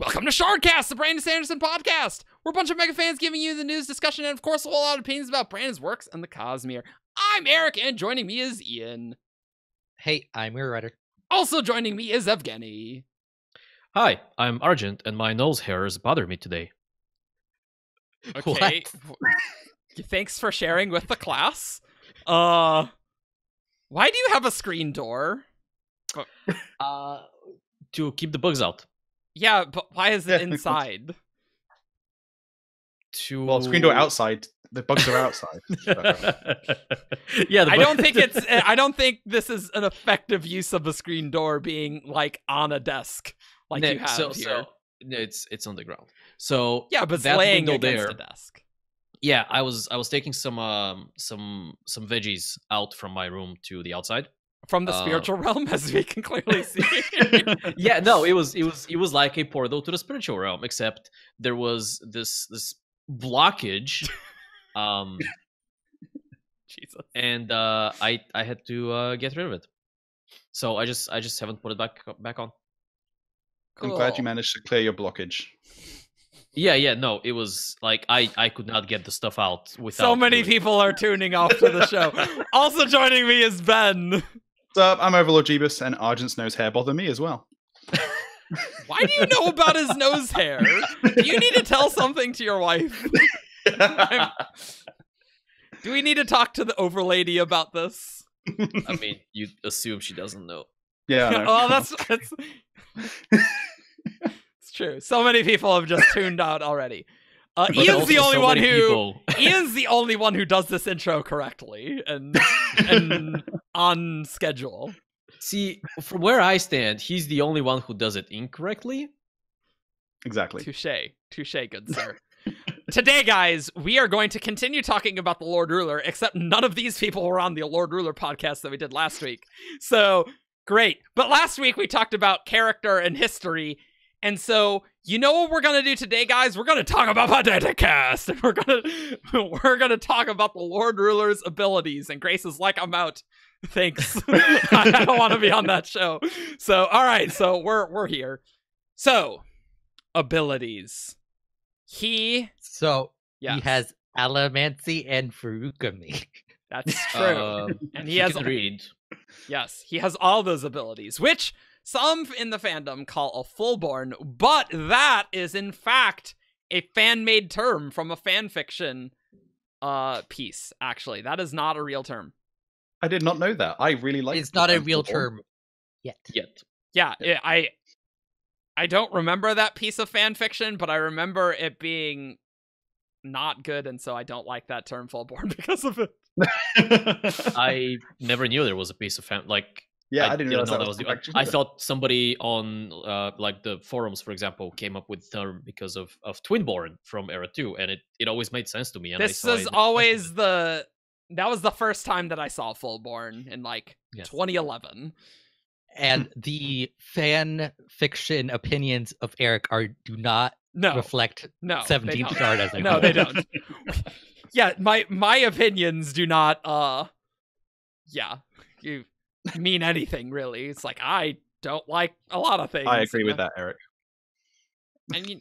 Welcome to Shardcast, the Brandon Sanderson podcast. We're a bunch of mega fans giving you the news, discussion, and of course a whole lot of opinions about Brandon's works and the Cosmere. I'm Eric, and joining me is Ian. Hey, I'm your writer. Also joining me is Evgeny. Hi, I'm Argent, and my nose hairs bother me today. Okay. Thanks for sharing with the class. Why do you have a screen door? To keep the bugs out. Yeah, but why is it inside? Well, screen door outside. The bugs are outside. Yeah, I don't think this is an effective use of a screen door being like on a desk, like you have here. So, no, it's on the ground. So yeah, but it's laying against the desk. Yeah, I was taking some veggies out from my room to the outside. From the spiritual realm, as we can clearly see. Yeah, no, it was like a portal to the spiritual realm, except there was this blockage, Jesus. And I had to get rid of it. So I just haven't put it back on. Cool. I'm glad you managed to clear your blockage. Yeah, no, it was like I could not get the stuff out without. So many people are tuning off to the show. Also joining me is Ben. What's up? I'm Overlord Jeebus, and Argent's nose hair bother me as well. Why do you know about his nose hair? Do you need to tell something to your wife? Do we need to talk to the overlady about this? I mean, you assume she doesn't know. Yeah. No. Oh, that's it's true. So many people have just tuned out already. Ian's the only one who does this intro correctly and on schedule. See, from where I stand, he's the only one who does it incorrectly. Exactly. Touche, good sir. Today, guys, we are going to continue talking about the Lord Ruler, except none of these people were on the Lord Ruler podcast that we did last week. So, great. But last week we talked about character and history, and so you know what we're gonna do today, guys? We're gonna talk about Pateticast, and we're gonna talk about the Lord Ruler's abilities. And Grace is like, I'm out. Thanks. I don't want to be on that show. So all right, so we're here. So abilities. He has Allomancy and Feruchemy. That's true. And he has read. Yes, he has all those abilities, which some in the fandom call a Fullborn, but that is in fact a fan-made term from a fanfiction piece, actually. That is not a real term. I did not know that. I really like it. It's not a real term yet. Yeah, I don't remember that piece of fanfiction, but I remember it being not good, and so I don't like that term Fullborn because of it. I never knew there was a piece of fan... Yeah, I didn't realize that was the actual. I thought somebody on the forums, for example, came up with the term because of Twinborn from Era 2, and it always made sense to me. And this is always the... That was the first time that I saw Fullborn in, 2011. And the fan fiction opinions of Eric do not reflect 17th Shard as I know. No, they don't. Yeah, my opinions do not... you... mean anything, really. It's like, I don't like a lot of things. I agree with that, Eric. I mean,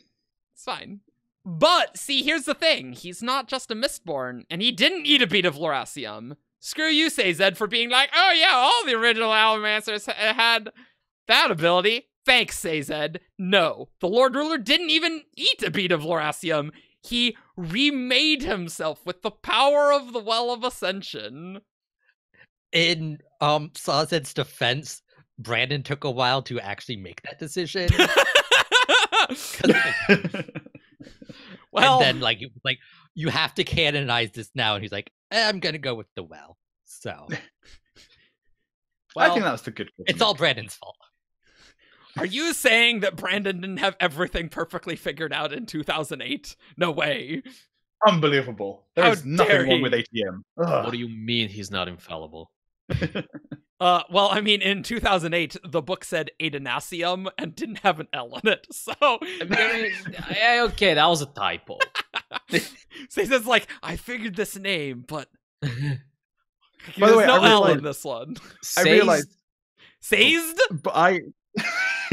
it's fine. But, see, here's the thing. He's not just a Mistborn, and he didn't eat a bead of Laurasium. Screw you, Sazed, for being like, oh yeah, all the original Allomancers had that ability. Thanks, Sazed. No, the Lord Ruler didn't even eat a bead of Laurasium. He remade himself with the power of the Well of Ascension. In Sazed's defense, Brandon took a while to actually make that decision. Well, and then he was like, you have to canonize this now, and he's like, I'm gonna go with the well. So, well, I think that was the good. It's all Brandon's fault. Are you saying that Brandon didn't have everything perfectly figured out in 2008? No way. Unbelievable. There is nothing wrong with ATM. Ugh. What do you mean he's not infallible? Well, I mean, in 2008, the book said Adonalsium and didn't have an L in it, so... Okay, that was a typo. So he says, I figured this name, but... By the way, there's no L in this one. Sazed? Sazed? But I...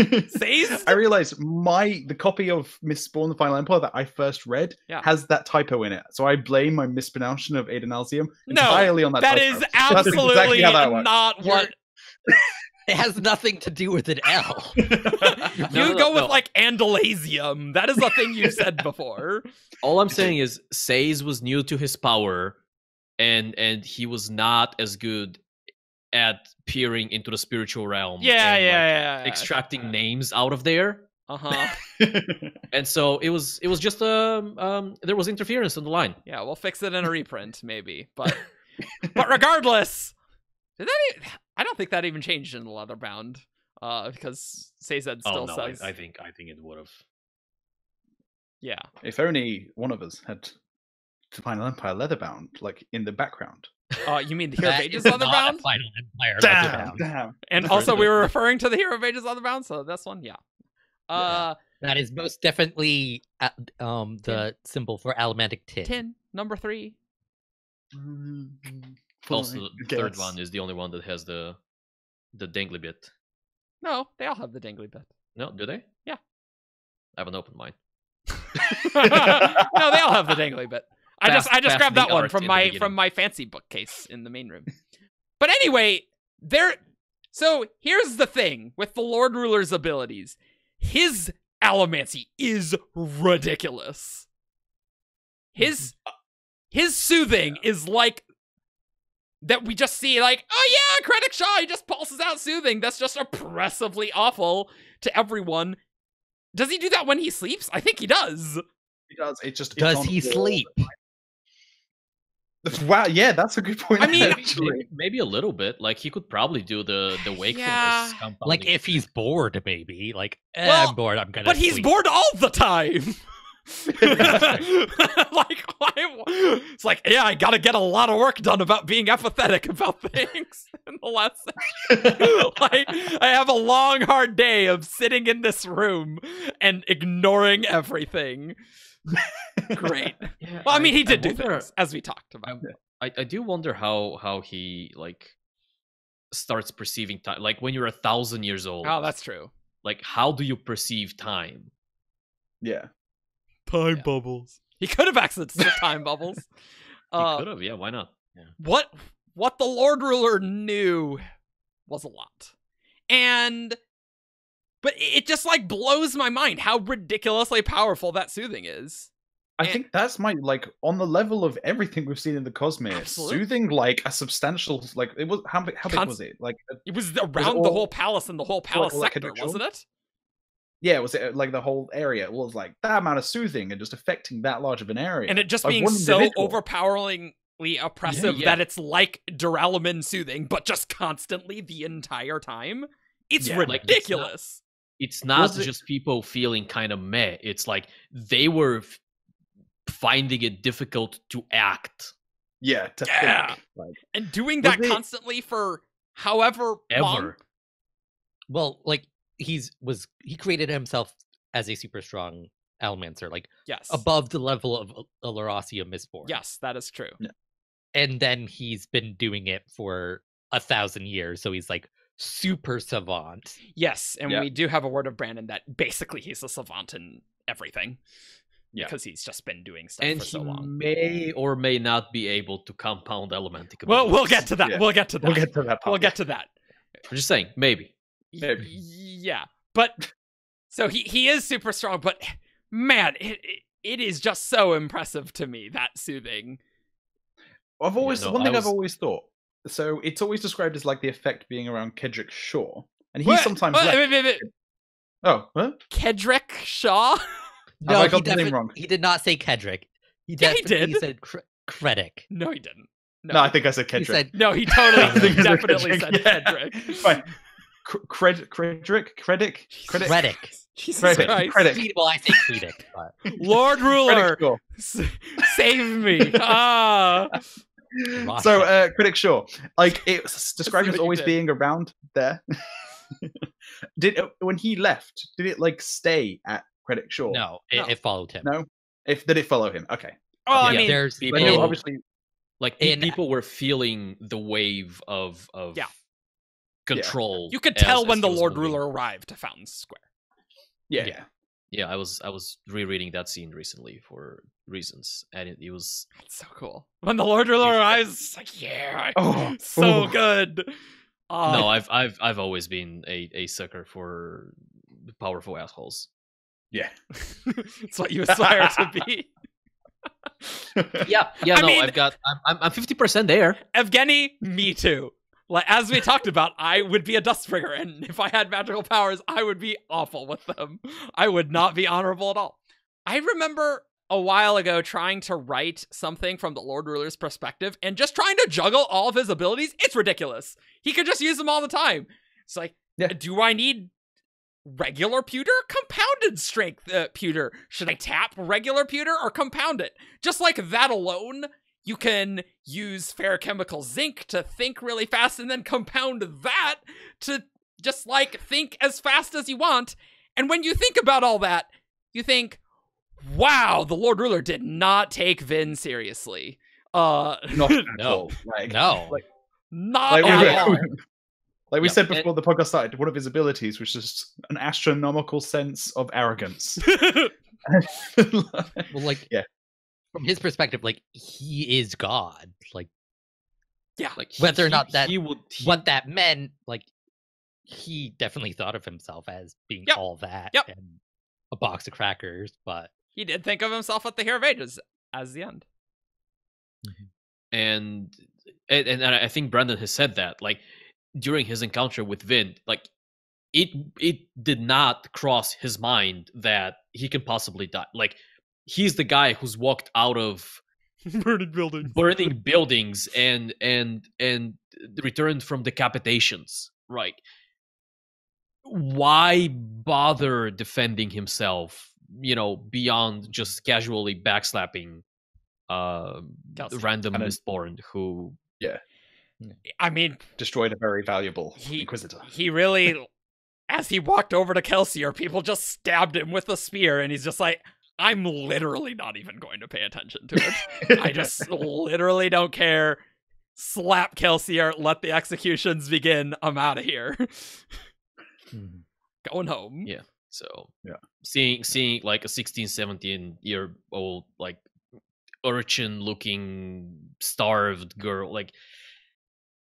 Sazed? I realized the copy of Mistborn, the Final Empire that I first read has that typo in it. So I blame my mispronunciation of Adonalsium entirely on that typo. That is absolutely exactly how that not what... It has nothing to do with an L. no, like Andalasium. That is a thing you said before. All I'm saying is Sazed was new to his power, and he was not as good at peering into the spiritual realm. Yeah, and, extracting names out of there. And so it was just there was interference on the line. Yeah, we'll fix it in a reprint maybe, but regardless. I don't think that even changed in the Leatherbound, because Sazed still says. I think it would have. Yeah. If only one of us had the Final Empire Leatherbound, like in the background. You mean the Hero of Ages Leatherbound? Final Empire Leatherbound. Damn. And also, we were referring to the Hero of Ages Leatherbound, so this one, that is most definitely the symbol for Allomantic Tin. Tin, number 3. Also, the third one is the only one that has the dangly bit. No, they all have the dangly bit. No, do they? Yeah. I have an open mind. No, they all have the dangly bit. I just grabbed that one from my fancy bookcase in the main room. But anyway, so here's the thing with the Lord Ruler's abilities. His allomancy is ridiculous. His soothing is like that we just see, like, oh yeah, Kredik Shaw, he just pulses out soothing. That's just oppressively awful to everyone. Does he do that when he sleeps? I think he does. He does. It just does he sleep? Wow, yeah, that's a good point. I mean, maybe a little bit. Like, he could probably do the wakefulness. Yeah. Like, if he's bored, maybe. Like, I'm bored, I'm gonna sleep. But he's bored all the time. It's like, yeah, I gotta get a lot of work done about being apathetic about things in the last session. Like, I have a long, hard day of sitting in this room and ignoring everything. Great. Yeah, well, I mean, he did do things, as we talked about. I do wonder how he, like, starts perceiving time. Like, when you're 1,000 years old. Oh, that's true. Like, how do you perceive time? Yeah. Time bubbles. He could have accessed the time bubbles. He could have, yeah, why not? Yeah. What the Lord Ruler knew was a lot. But it just, like, blows my mind how ridiculously powerful that soothing is. I think that's on the level of everything we've seen in the Cosmere. Absolutely. Soothing, like, a substantial, like, it was, how big was it? Like, it was around the whole palace and the whole palace sector, wasn't it? Yeah, was it like the whole area? It was like that amount of soothing and just affecting that large of an area. And it just being so overpoweringly oppressive that it's like Duralaman soothing, but just constantly the entire time. It's ridiculous. Like, it's not just people feeling kind of meh. It's like they were finding it difficult to act. Yeah, to think. Like, and doing that constantly for however long. Well, like... He created himself as a super strong allomancer, like above the level of Elaracia Mistborn. Yes, that is true. Yeah. And then he's been doing it for 1,000 years, so he's like super savant. Yes, and we do have a word of Brandon that basically he's a savant in everything. Yeah. Because he's just been doing stuff for so long. And he may or may not be able to compound Allomantic abilities. Well, we'll get to that. Yeah. We'll get to that. We'll get to that. We'll get to that. I'm just saying, maybe. Maybe. Yeah, but so he is super strong, but man, it is just so impressive to me, that soothing. I've always I've always thought, so it's always described as like the effect being around Kredik Shaw, and he sometimes Kredik Shaw. No, I got the name wrong. He did not say Kedrick. He said Kredik. No, he didn't. No, I think I said Kedrick. He totally definitely said Kedrick. Fine. Kredik. Jesus Christ. Kredik. Well, I say Kredik. Lord Ruler, save me. So, Kredik Shaw, like, it's described as always being around there. When he left, did it like stay at Kredik Shaw? No, it followed him. No, did it follow him? Okay. Oh, yeah, I mean, there's people, obviously, like people were feeling the wave of control. Yeah. You could tell when the Lord Ruler arrived to Fountain Square. Yeah. Yeah. Yeah, I was rereading that scene recently for reasons, and it was that's so cool. When the Lord Ruler arrives, it's like yeah, oh, so ooh. Good. No, I've always been a sucker for powerful assholes. Yeah, it's what you aspire to be. Yeah, yeah. I mean, I'm 50% there. Evgeny, me too. Like, as we talked about, I would be a Dustbringer, and if I had magical powers, I would be awful with them. I would not be honorable at all. I remember a while ago trying to write something from the Lord Ruler's perspective and just trying to juggle all of his abilities. It's ridiculous. He could just use them all the time. It's like, yeah. Do I need regular pewter? Compounded strength pewter. Should I tap regular pewter or compound it? Just like that alone. You can use ferrochemical zinc to think really fast and then compound that to just like think as fast as you want. And when you think about all that, you think, wow, the Lord Ruler did not take Vin seriously. No, not at all. Like we said before the podcast started, one of his abilities was just an astronomical sense of arrogance. From his perspective, like, he is God. Like, yeah. Like, whether or not that what that meant, like, he definitely thought of himself as being all that and a box of crackers, but he did think of himself at the Hero of Ages as the end. Mm-hmm. And I think Brandon has said that, like, during his encounter with Vin, like, it did not cross his mind that he can possibly die. Like, he's the guy who's walked out of burning buildings and returned from decapitations, right? Why bother defending himself, you know, beyond just casually backslapping random Mistborn who I mean destroyed a very valuable Inquisitor. He really as he walked over to Kelsier, people just stabbed him with a spear and he's just like, I'm literally not even going to pay attention to it. I just literally don't care. Slap Kelsier, let the executions begin. I'm out of here. Going home. Yeah. So seeing like a 16, 17-year old like urchin looking starved girl, like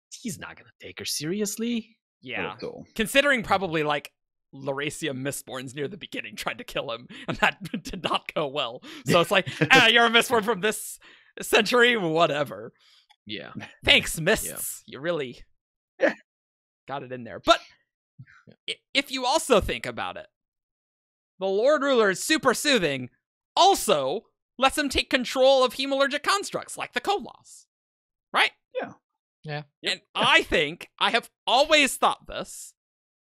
he's not gonna take her seriously. Yeah. Considering probably like Laracia Mistborn's near the beginning tried to kill him, and that did not go well. So it's like, ah, you're a Mistborn from this century, whatever. Yeah. Thanks, Mists. Yeah. You really got it in there. But if you also think about it, the Lord Ruler is super soothing, also lets him take control of hemalurgic constructs like the Koloss. Right? Yeah. Yeah. And I think, I have always thought this,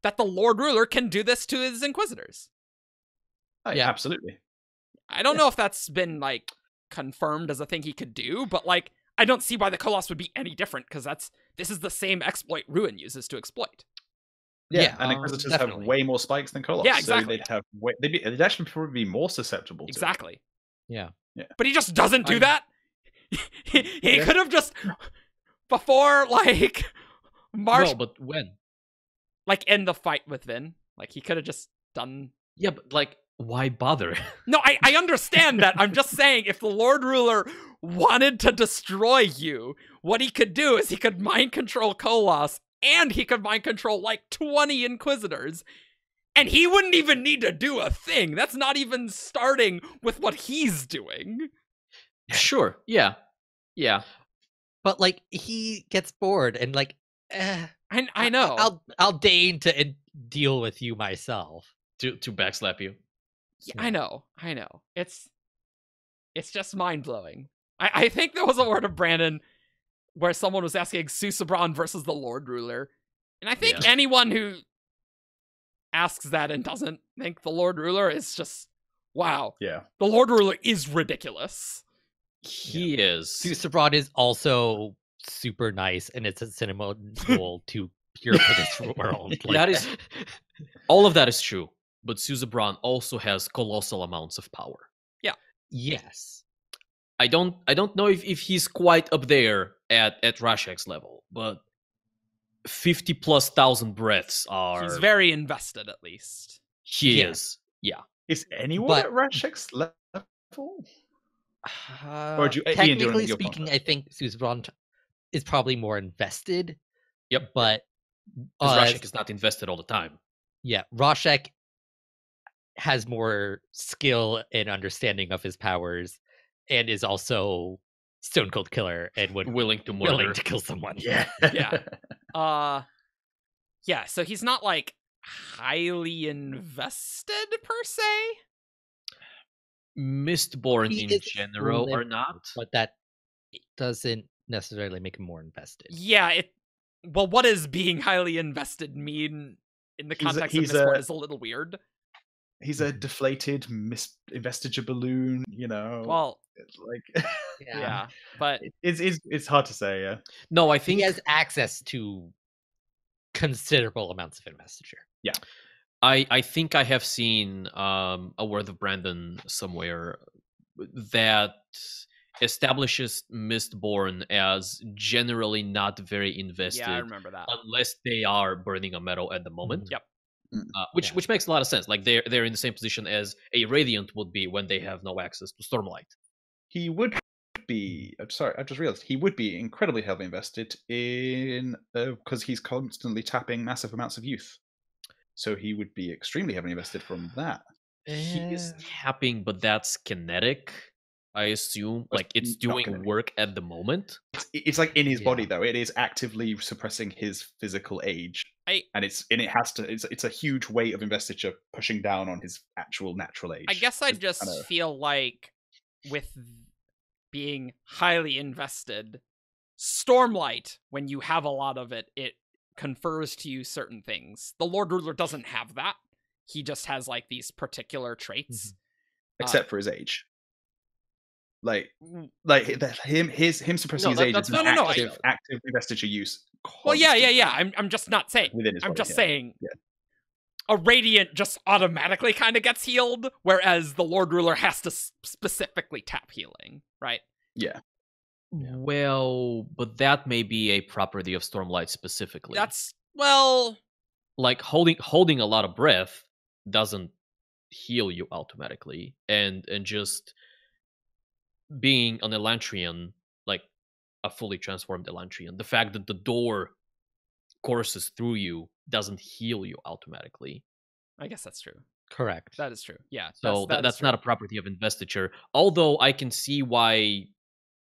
that the Lord Ruler can do this to his Inquisitors. Oh, yeah, absolutely. I don't know if that's been, like, confirmed as a thing he could do, but, like, I don't see why the Koloss would be any different, because this is the same exploit Ruin uses to exploit. Yeah, and Inquisitors have way more spikes than Koloss. Yeah, exactly. So they'd have they'd actually probably be more susceptible to it. Yeah. But he just doesn't do that. He could have just, before, like, Marsh... No, but when? Like, in the fight with Vin. Like, he could have just done... Yeah, but, like, why bother? No, I understand that. I'm just saying, if the Lord Ruler wanted to destroy you, what he could do is he could mind control Koloss, and he could mind control, like, 20 Inquisitors, and he wouldn't even need to do a thing. That's not even starting with what he's doing. Sure, yeah. Yeah. But, like, he gets bored, and, like, I know. I'll deign to deal with you myself. To backslap you. Yeah, I know. I know. It's just mind blowing. I think there was a word of Brandon where someone was asking Susebron versus the Lord Ruler, and I think anyone who asks that and doesn't think the Lord Ruler is just wow. Yeah. The Lord Ruler is ridiculous. He is. Susebron is also super nice, and it's a cinema tool to pure for this world. Like, that is all of that is true, but Susebron also has colossal amounts of power. Yeah. Yes. I don't know if he's quite up there at Rashek's level, but 50,000+ breaths are... He's very invested, at least. He is. Yeah. Is anyone at Rashek's level? Or do you, technically speaking, I think Susebron is probably more invested. Yep. But Rashek is not invested all the time. Yeah. Rashek has more skill and understanding of his powers and is also stone cold killer and would willing to kill someone. Yeah. Yeah. Yeah, so he's not like highly invested per se. Mistborn in general or not, but that doesn't necessarily make him more invested. Yeah, well, what does being highly invested mean in the context of Mistborn is a little weird. He's a deflated investiture balloon, you know. Well, like yeah, but it's hard to say. Yeah, no, I think he has access to considerable amounts of investiture. Yeah. I think I have seen a word of Brandon somewhere that establishes Mistborn as generally not very invested. Yeah, I remember that. Unless they are burning a metal at the moment. Yep. Which makes a lot of sense. Like they're in the same position as a Radiant would be when they have no access to Stormlight. He would be. I'm sorry, I just realized he would be incredibly heavily invested in because he's constantly tapping massive amounts of youth. So he would be extremely heavily invested from that. He is tapping, but that's kinetic, I assume. Like, it's doing work at the moment. It's like in his body, though. It is actively suppressing his physical age. It's a huge weight of investiture pushing down on his actual natural age. I guess I just feel like with being highly invested, Stormlight, when you have a lot of it, it confers to you certain things. The Lord Ruler doesn't have that. He just has like these particular traits. Mm-hmm. Except for his age. Him suppressing his age is active investiture use. Well, yeah. I'm just not saying. I'm just saying a Radiant just automatically kind of gets healed, whereas the Lord Ruler has to specifically tap healing, right? Yeah. Well, but that may be a property of Stormlight specifically. Like holding a lot of breath doesn't heal you automatically, and just being an Elantrian, like a fully transformed Elantrian, the fact that the door courses through you doesn't heal you automatically. I guess that's true. Correct. That is true. Yeah. So that's not a property of investiture, although I can see why.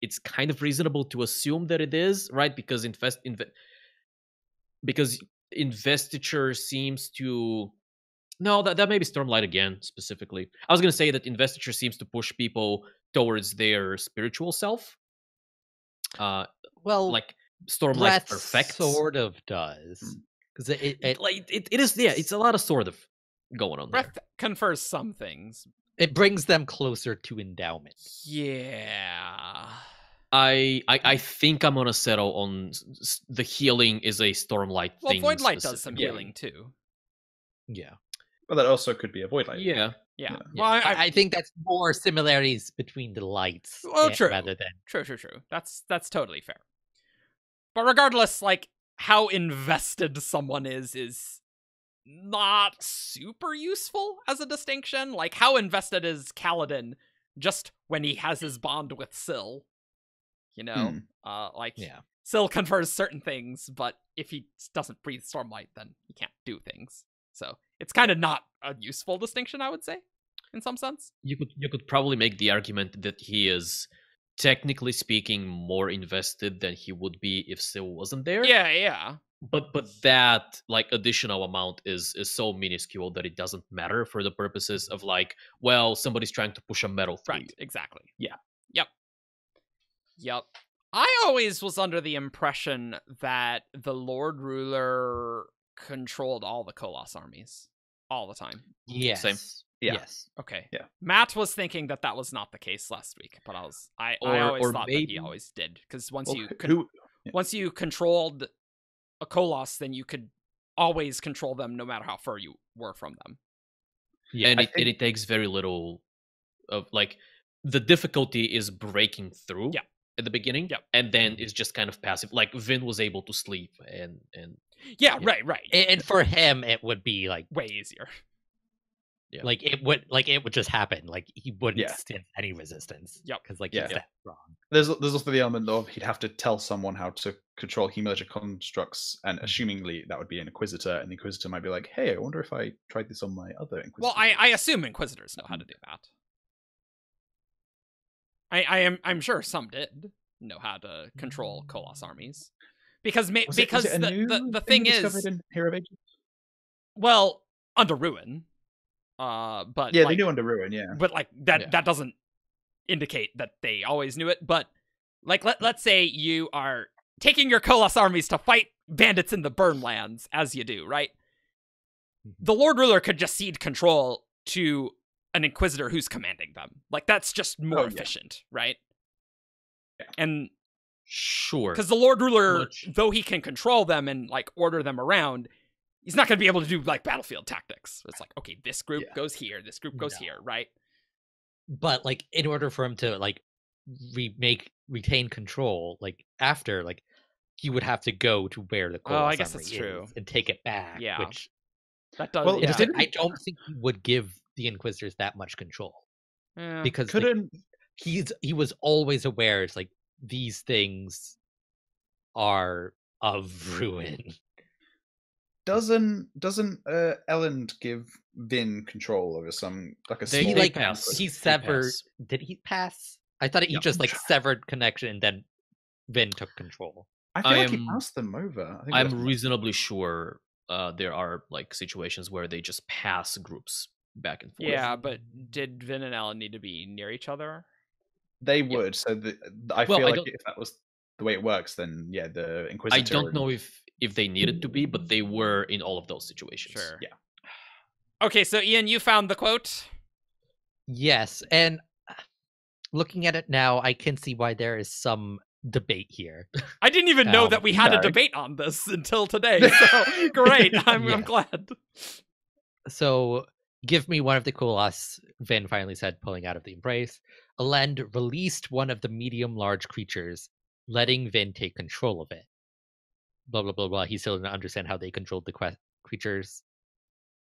It's kind of reasonable to assume that it is, right? Because investiture seems to... No, that may be Stormlight again, specifically. I was going to say that investiture seems to push people towards their spiritual self. Like Stormlight perfects. Sort of does. Because it's a lot of sort of going on. Breath confers some things. It brings them closer to endowment. Yeah. I think I'm going to settle on the healing is a Stormlight thing. Well, Voidlight does some healing too. Yeah. Well, that also could be a Voidlight. Yeah. Yeah. Well, I think that's more similarities between the lights rather than... True. That's totally fair. But regardless, like, how invested someone is not super useful as a distinction. Like, how invested is Kaladin just when he has his bond with Syl? You know? Syl confers certain things, but if he doesn't breathe Stormlight, then he can't do things. So it's kind of not a useful distinction, I would say, in some sense. You could probably make the argument that he is, technically speaking, more invested than he would be if Syl wasn't there. Yeah. But that, like, additional amount is so minuscule that it doesn't matter for the purposes of, like, well, somebody's trying to push a metal through. Right, exactly. Yeah. Yep. I always was under the impression that the Lord Ruler controlled all the Koloss armies all the time. Yes. Same. Yeah. Yes. Okay. Yeah. Matt was thinking that was not the case last week, but I always thought that he always did, because once you controlled a Koloss, then you could always control them no matter how far you were from them. Yeah, and it takes very little of, like, the difficulty is breaking through. Yeah. at the beginning, yeah, and then it's just kind of passive. Like Vin was able to sleep, and yeah, yeah, right, right. And for him, it would be like way easier. Yeah. Like it would just happen. Like he wouldn't stand any resistance. Yeah, because like he's that strong. There's also the element of he'd have to tell someone how to control Hemalurgy constructs, and assumingly that would be an Inquisitor, and the Inquisitor might be like, "Hey, I wonder if I tried this on my other Inquisitor." Well, I assume Inquisitors know how to do that. I'm sure some did know how to control Koloss armies, because the thing is in Hero of Ages? Well, under Ruin. But yeah, like, they knew under Ruin, yeah. But like that doesn't indicate that they always knew it. But like let's say you are taking your Koloss armies to fight bandits in the Burnlands, as you do, right? The Lord Ruler could just cede control to an Inquisitor who's commanding them. Like that's just more efficient, right? Yeah. And sure, because the Lord Ruler, though he can control them and like order them around, he's not going to be able to do like battlefield tactics. It's like, okay, this group goes here, this group goes here, right? But like, in order for him to like retain control, like after, like he would have to go to where the Koloss I guess that's true, and take it back. Yeah, which that does. Well, I don't think he would give the Inquisitors that much control, because couldn't like, he was always aware. It's like these things are of Ruin. Doesn't Elend give Vin control over some like a small like pass. He severed? Did he pass? I thought he just like severed connection, and then Vin took control. I feel like he passed them over. I think I'm reasonably sure there are like situations where they just pass groups back and forth. Yeah, but did Vin and Elend need to be near each other? They would. So I feel like if that was the way it works, then yeah, the Inquisitor. I don't know if they needed to be, but they were in all of those situations. Sure. Yeah. Okay, so Ian, you found the quote? Yes, and looking at it now, I can see why there is some debate here. I didn't even know that we had a debate on this until today, so great, I'm glad. So, give me one of the Koloss, Vin finally said, pulling out of the embrace. Elend released one of the medium-large creatures, letting Vin take control of it. Blah, blah, blah, blah. He still didn't understand how they controlled the creatures.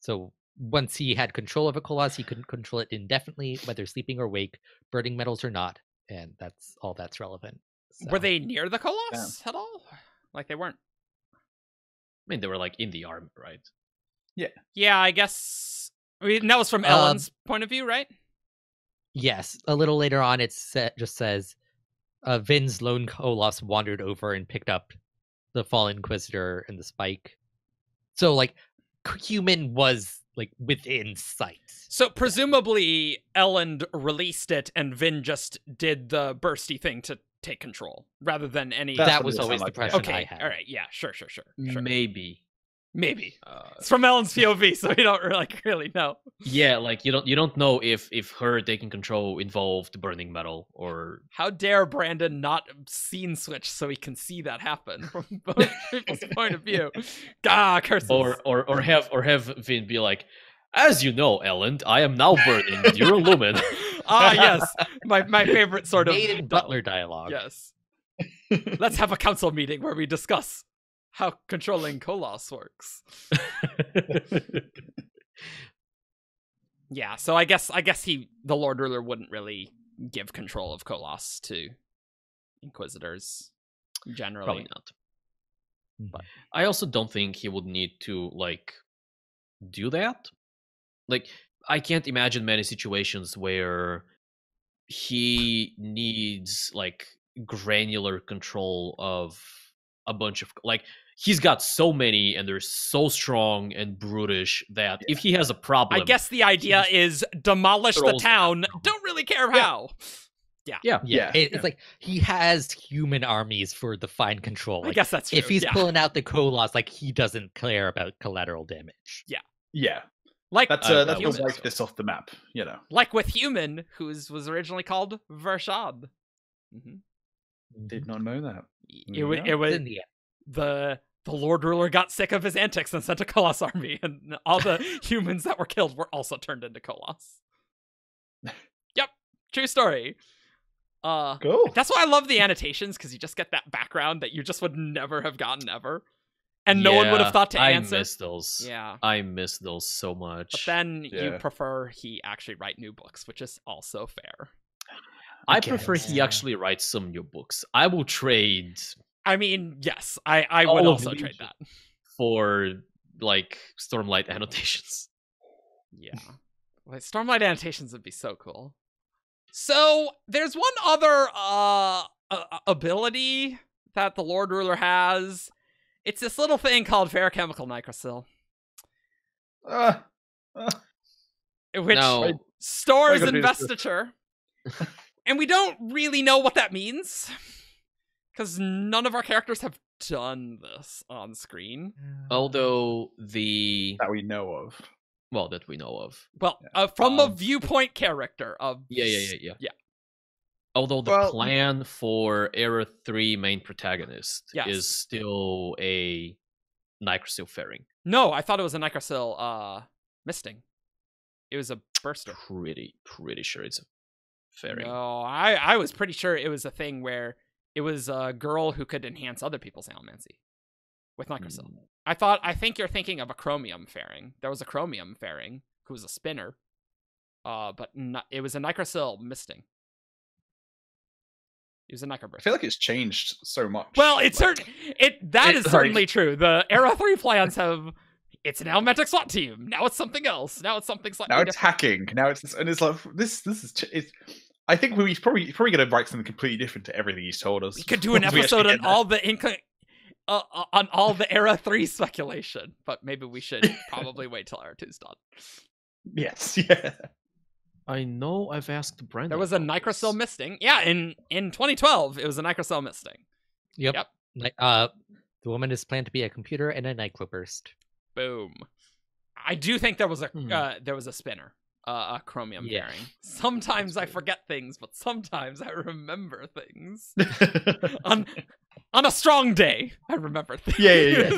So once he had control of a Koloss, he couldn't control it indefinitely, whether sleeping or awake, burning metals or not. And that's all that's relevant. So. Were they near the Koloss at all? Like, they weren't. I mean, they were, like, in the arm, right? Yeah. Yeah, I guess. I mean, that was from Ellen's point of view, right? Yes. A little later on, it just says, Vin's lone Koloss wandered over and picked up the fallen Inquisitor and the spike. So like human was like within sight. So presumably Elend released it and Vin just did the bursty thing to take control rather than any. That was always the impression I had. All right. Yeah. Sure. Maybe. It's from Ellen's POV, so you don't really know. Yeah. Like you don't know if her taking control involved burning metal or. How dare Brandon not scene switch so he can see that happen from both people's point of view? Curses. Or have Vin be like, as you know, Elend, I am now burning. You're a lumen. Yes, my favorite sort of Butler dialogue. Yes. Let's have a council meeting where we discuss how controlling Koloss works. Yeah, so I guess the Lord Ruler wouldn't really give control of Koloss to Inquisitors generally. Probably not. But I also don't think he would need to like do that. Like I can't imagine many situations where he needs like granular control of a bunch of like. He's got so many, and they're so strong and brutish that if he has a problem, I guess the idea is demolish the town. Don't really care how. Yeah. It's like he has human armies for the fine control. Like, I guess that's true. If he's pulling out the Koloss, like he doesn't care about collateral damage. Yeah. Like that feels like this off the map, you know. Like with human, who was originally called Vershad. Mm-hmm. Did not know that. It was the Lord Ruler got sick of his antics and sent a Koloss army, and all the humans that were killed were also turned into Koloss. Yep, true story. Cool. That's why I love the annotations, because you just get that background that you just would never have gotten ever. And no one would have thought to answer. I miss those. Yeah. I miss those so much. But then you prefer he actually write new books, which is also fair. I prefer he actually writes some new books. I will trade. I mean, yes, I would also trade that. For, like, Stormlight annotations. Yeah. Like, Stormlight annotations would be so cool. So, there's one other ability that the Lord Ruler has. It's this little thing called Feruchemical Nicrosil. Which stores investiture. And we don't really know what that means. Because none of our characters have done this on screen. Although the... That we know of. Well, that we know of. Well, from a viewpoint character of... Yeah. Although the plan for Era 3 main protagonist is still a Nicrosil fairing. No, I thought it was a Nicrosil misting. It was a burster. Pretty sure it's a fairing. No, I was pretty sure it was a thing where it was a girl who could enhance other people's allomancy with Nicrosil. I think you're thinking of a Chromium fairing. There was a Chromium fairing who was a spinner, it was a Nicrosil misting. I feel like it's changed so much. Well, it's like, certainly true. The Era 3 plans have it's now Metric SWAT team. Now it's something else. Now it's something slightly different. Now it's hacking. Now it's this is I think we're probably going to write something completely different to everything he's told us. We could do an episode on all the on all the Era 3 speculation, but maybe we should probably wait till Era 2's done. Yes, yeah. I know I've asked Brandon. There was a Nicrosil misting. Yeah, in 2012, it was a Nicrosil misting. Yep. The woman is planned to be a computer and a Nicroburst. Boom. I do think there was a spinner, a Chromium bearing. Sometimes I forget things, but sometimes I remember things. on a strong day, I remember things. Yeah.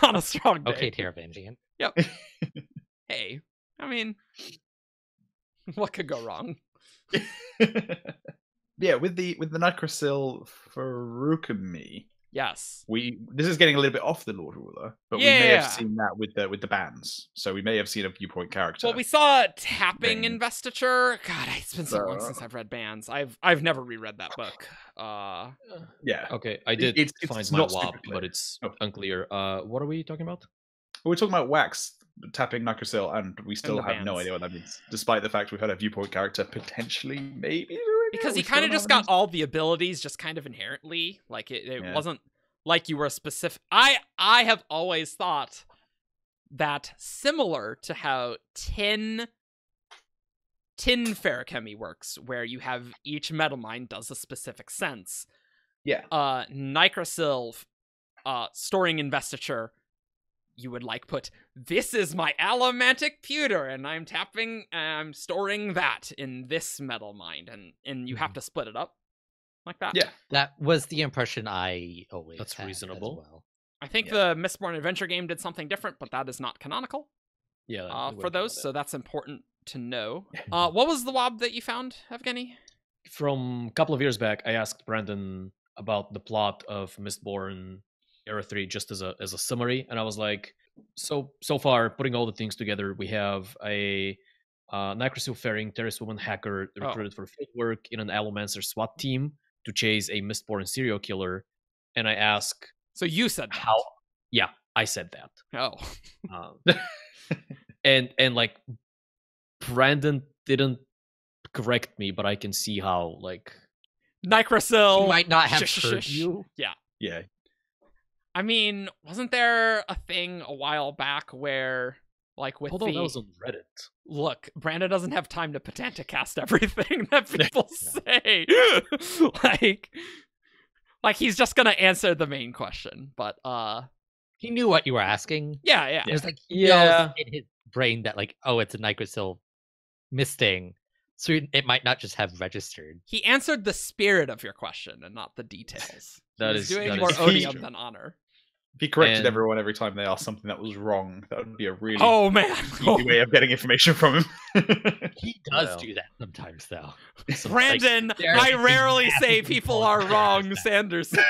On a strong day. Okay, Teravangian. Yep. Hey. I mean, what could go wrong? with the Nicrosil Feruchemy. Yes. This is getting a little bit off the Lord Ruler, but we may have seen that with the bands. So we may have seen a viewpoint character. Well, we saw tapping investiture. God, it's been so long since I've read bands. I've never reread that book. Yeah. Okay, I did find my WAP, but it's unclear. What are we talking about? We're talking about wax. Tapping Nicrosil, and we still have no idea what that means, despite the fact we've had a viewpoint character potentially, maybe. Because he kind of just got all the abilities, just kind of inherently. Like it wasn't like you were a specific. I have always thought that, similar to how tin Feruchemy works, where you have each metal mine does a specific sense. Yeah. Nicrosil, storing investiture. You would put, this is my allomantic pewter, and I'm tapping, I'm storing that in this metal mine, and you have to split it up like that. Yeah, that was the impression I always had reasonable. As well. I think the Mistborn adventure game did something different, but that is not canonical. Yeah, for those, so that's important to know. What was the WAB that you found, Evgeny? From a couple of years back, I asked Brandon about the plot of Mistborn Era 3 just as a summary, and I was like, so far, putting all the things together, we have a Nicrosil fairing, terrorist woman hacker recruited for field work in an Allomancer SWAT team to chase a Mistborn serial killer, and I ask... So you said that. How? Yeah, I said that. Oh. And like, Brandon didn't correct me, but I can see how, like... Nicrosil might not have heard you. Yeah. Yeah. I mean, wasn't there a thing a while back where, like, with that was on Reddit. Look, Brandon doesn't have time to pedanticast everything that people say. like he's just gonna answer the main question. But he knew what you were asking. Yeah. It was like in his brain that, like, it's a Nicrosil misting, so it might not just have registered. He answered the spirit of your question and not the details. He's doing more odium than honor. If he corrected everyone every time they asked something that was wrong, that would be a really easy way of getting information from him. He does do that sometimes, though. So, Brandon, like, I rarely say people are wrong, Sanderson.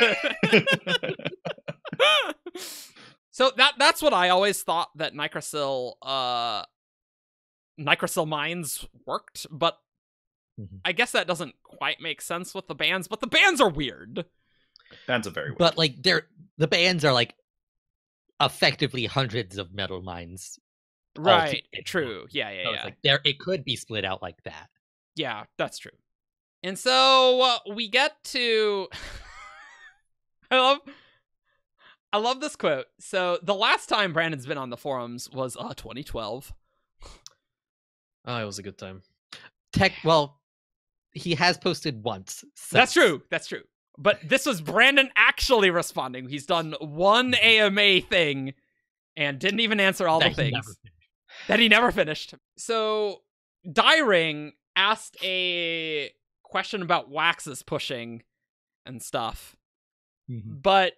So that's what I always thought, that Nicrosil mines worked, but I guess that doesn't quite make sense with the bands, but the bands are weird. Bands are very weird. But like the bands are like effectively hundreds of metal mines. Right. True. Yeah. So it's like it could be split out like that. Yeah, that's true. And so we get to I love this quote. So the last time Brandon's been on the forums was 2012. Oh, it was a good time. Well, he has posted once. So. That's true. But this was Brandon actually responding. He's done one AMA thing and didn't even answer all the things that he never finished. So Dyring asked a question about Wax's pushing and stuff. Mm-hmm. But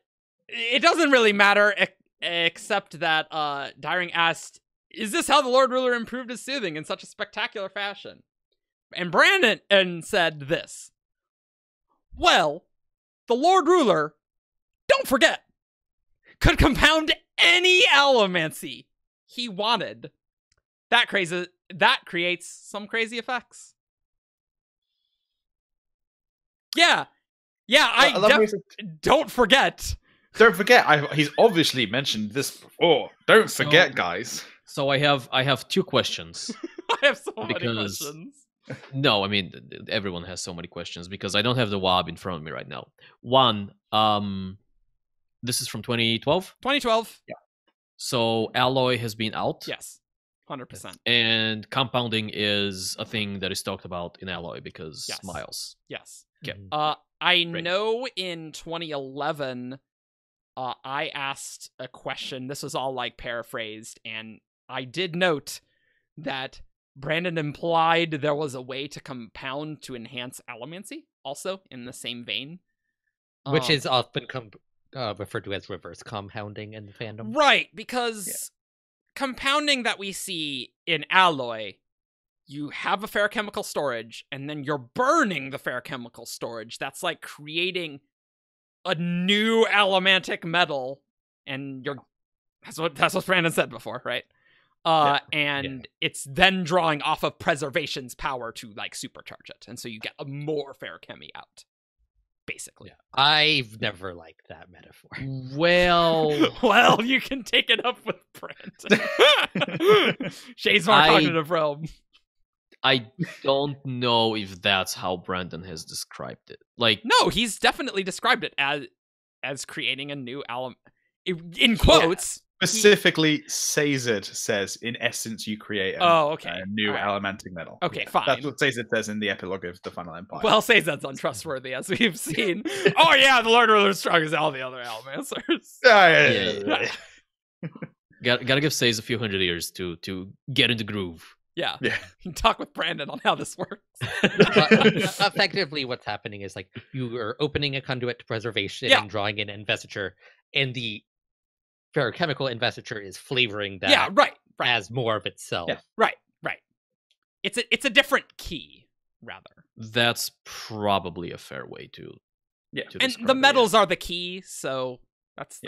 it doesn't really matter, except that Dyring asked, is this how the Lord Ruler improved his soothing in such a spectacular fashion? And Brandon said this. Well, the Lord Ruler, don't forget, could compound any allomancy he wanted. That creates some crazy effects. Yeah. Yeah, don't forget. Don't forget. He's obviously mentioned this before. Don't forget, guys. So I have two questions. I have so many questions. No, I mean, everyone has so many questions because I don't have the WAB in front of me right now. One, this is from 2012? 2012. Yeah. So Alloy has been out? Yes, 100%. And compounding is a thing that is talked about in Alloy because Miles. Yes. Okay. I know in 2011, I asked a question. This was all like paraphrased, and I did note that Brandon implied there was a way to compound to enhance allomancy, also in the same vein. Which is often referred to as reverse compounding in the fandom. Right, because compounding that we see in Alloy, you have a ferrochemical storage, and then you're burning the ferrochemical storage. That's like creating a new allomantic metal, and you're... That's what Brandon said before, right? It's then drawing off of Preservation's power to like supercharge it, and so you get a more Feruchemy out, basically. Yeah. I've never liked that metaphor. Well, well, you can take it up with Brent. Shades of our cognitive realm. I don't know if that's how Brandon has described it. Like, no, he's definitely described it as creating a new in quotes. Yeah. Specifically, Sazed says, in essence, you create a new allomantic metal. Okay, fine. That's what Sazed says in the epilogue of the Final Empire. Well, Sazed's untrustworthy, as we've seen. Oh, yeah, the Lord Ruler is strong as all the other allomancers. Yeah. Gotta give Sazed a few hundred years to get into groove. Yeah. Talk with Brandon on how this works. Effectively, what's happening is, like, you are opening a conduit to Preservation and drawing in investiture, and the ferrochemical investiture is flavoring that as more of itself. Yeah, right. It's a different key, rather. That's probably a fair way to and the metals are the key, so that's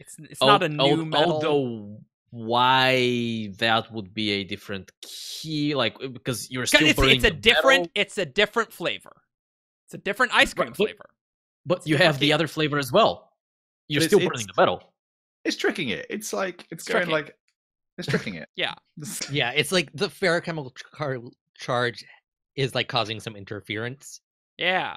it's not a new metal. Although why that would be a different key, like, because you're still burning the metal. It's a different flavor. It's a different ice cream flavor. But you have the other flavor as well. You're still burning the metal. It's tricking it. It's like it's tricking it. Yeah. It's like the ferrochemical charge is like causing some interference. Yeah.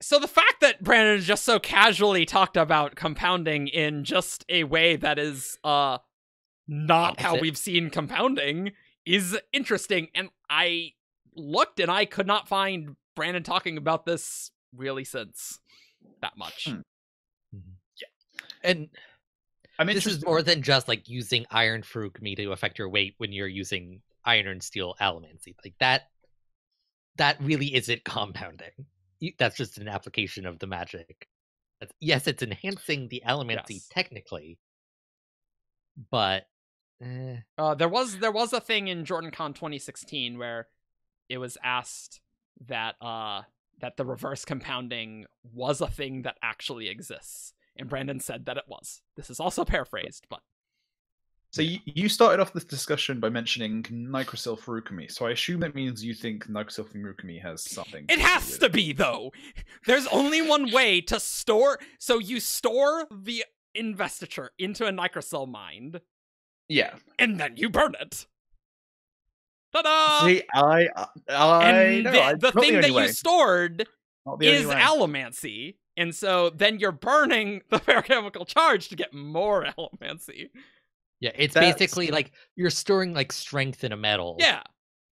So the fact that Brandon just so casually talked about compounding in just a way that is not how we've seen compounding is interesting. And I looked and I could not find Brandon talking about this really since that much. And this is more than just like using iron Feruchemy to affect your weight when you're using iron and steel allomancy. Like that really isn't compounding. That's just an application of the magic. Yes, it's enhancing the allomancy technically, but there was a thing in JordanCon 2016 where it was asked that that the reverse compounding was a thing that actually exists, and Brandon said that it was. This is also paraphrased, but. So you started off this discussion by mentioning Nicrosil Feruchemy, so I assume that means you think Nicrosil Feruchemy has something. It has to be, though! There's only one way to store... So you store the investiture into a Nicrosil mind. Yeah. And then you burn it. Ta-da! See, the thing that you stored is allomancy, and so then you're burning the ferrochemical charge to get more allomancy. Yeah, it's basically like you're storing like strength in a metal. Yeah.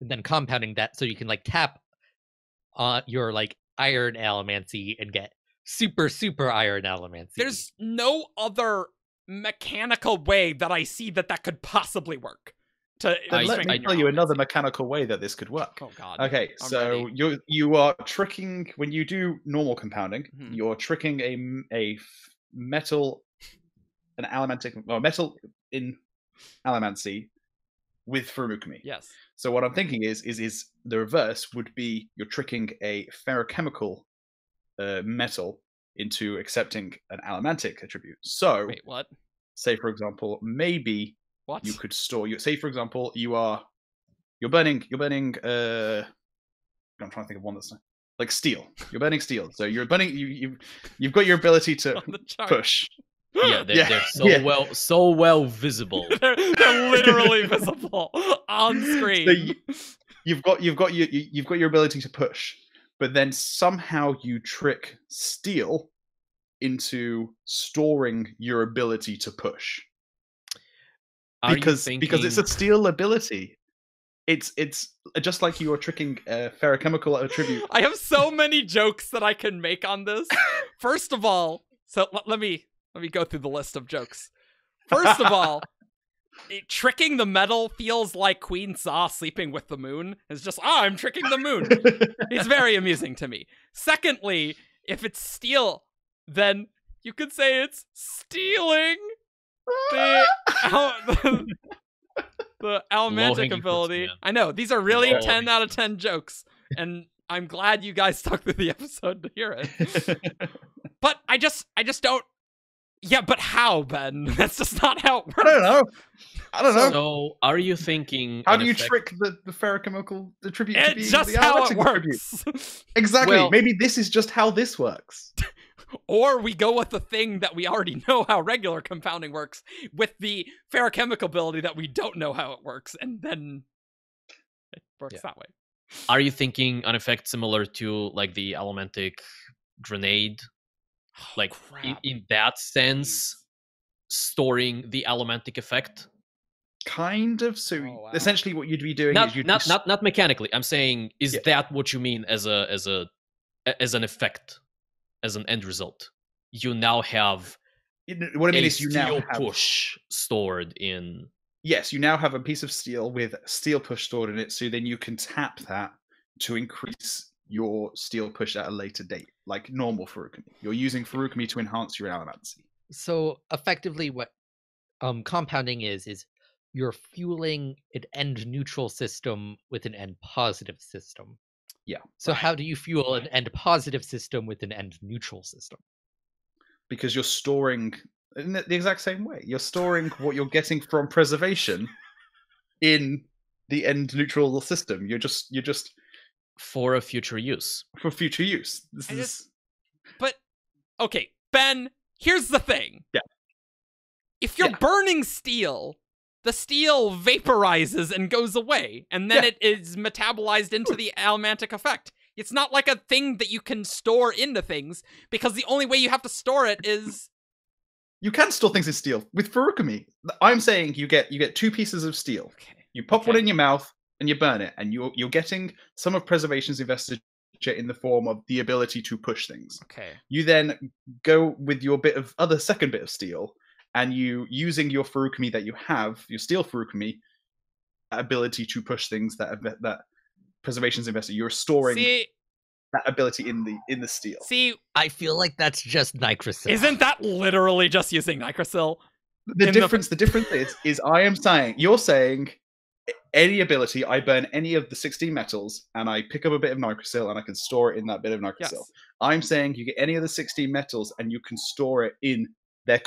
And then compounding that so you can like tap your like iron allomancy and get super, super iron allomancy. There's no other mechanical way that I see that that could possibly work. Let me tell you another mechanical way that this could work. Oh god. Okay, I'm so ready. you are tricking, when you do normal compounding, mm-hmm. you're tricking a metal in allomancy with Feruchemy. Yes. So what I'm thinking is the reverse would be you're tricking a ferrochemical metal into accepting an allomantic attribute. So wait, what? Say for example, maybe what? You could store you say for example you're burning I'm trying to think of one that's like steel. You're burning steel. So you're burning you've got your ability to push. Yeah, they're so well visible. they're literally visible on screen. So you've got your ability to push, but then somehow you trick steel into storing your ability to push. Because it's a steel ability. It's just like you are tricking a ferrochemical attribute. I have so many jokes that I can make on this. First of all, so let me go through the list of jokes. First of all, tricking the metal feels like Queen Saw sleeping with the moon. It's just, ah, oh, I'm tricking the moon. It's very amusing to me. Secondly, if it's steel, then you could say it's stealing the allomantic ability. Yeah. I know, these are really 10 out of 10 jokes, and I'm glad you guys stuck through the episode to hear it. But I just don't. Yeah, but how, Ben? That's just not how it works. I don't know. So, are you thinking... How do you trick the ferrochemical attribute to be just how it works. Exactly. Well, maybe this is just how this works. Or we go with the thing that we already know how regular compounding works with the ferrochemical ability that we don't know how it works, and then it works that way. Are you thinking an effect similar to, like, the allomantic grenade? Like, in that sense, storing the allomantic effect? Kind of. So essentially what you'd be doing is you'd not mechanically. I'm saying, is that what you mean as an effect, as an end result? You now have what I mean is you now have push stored in. Yes, you now have a piece of steel with steel push stored in it, so then you can tap that to increase your steel push at a later date, like normal Feruchemy. You're using Feruchemy to enhance your allomancy. So effectively what compounding is you're fueling an end neutral system with an end positive system. Yeah. So how do you fuel an end positive system with an end neutral system? Because you're storing in the exact same way. You're storing what you're getting from preservation in the end neutral system. You're just for a future use. For future use. But, okay, Ben, here's the thing. Yeah. If you're burning steel, the steel vaporizes and goes away, and then it is metabolized into the allomantic effect. It's not like a thing that you can store into things, because the only way you have to store it is... You can store things in steel with Feruchemy. I'm saying you get two pieces of steel. Okay. You pop one in your mouth, and you burn it, and you're getting some of preservation's investiture in the form of the ability to push things. Okay. You then go with your second bit of steel, and you using your Feruchemy that you have, your steel Feruchemy ability to push things that preservation's investiture. You're storing that ability in the steel. See, I feel like that's just Nicrosil. Isn't that literally just using Nicrosil? The difference is I am saying you're saying any ability, I burn any of the 16 metals, and I pick up a bit of Nicrosil, and I can store it in that bit of Nicrosil. Yes. I'm saying you get any of the 16 metals, and you can store it in their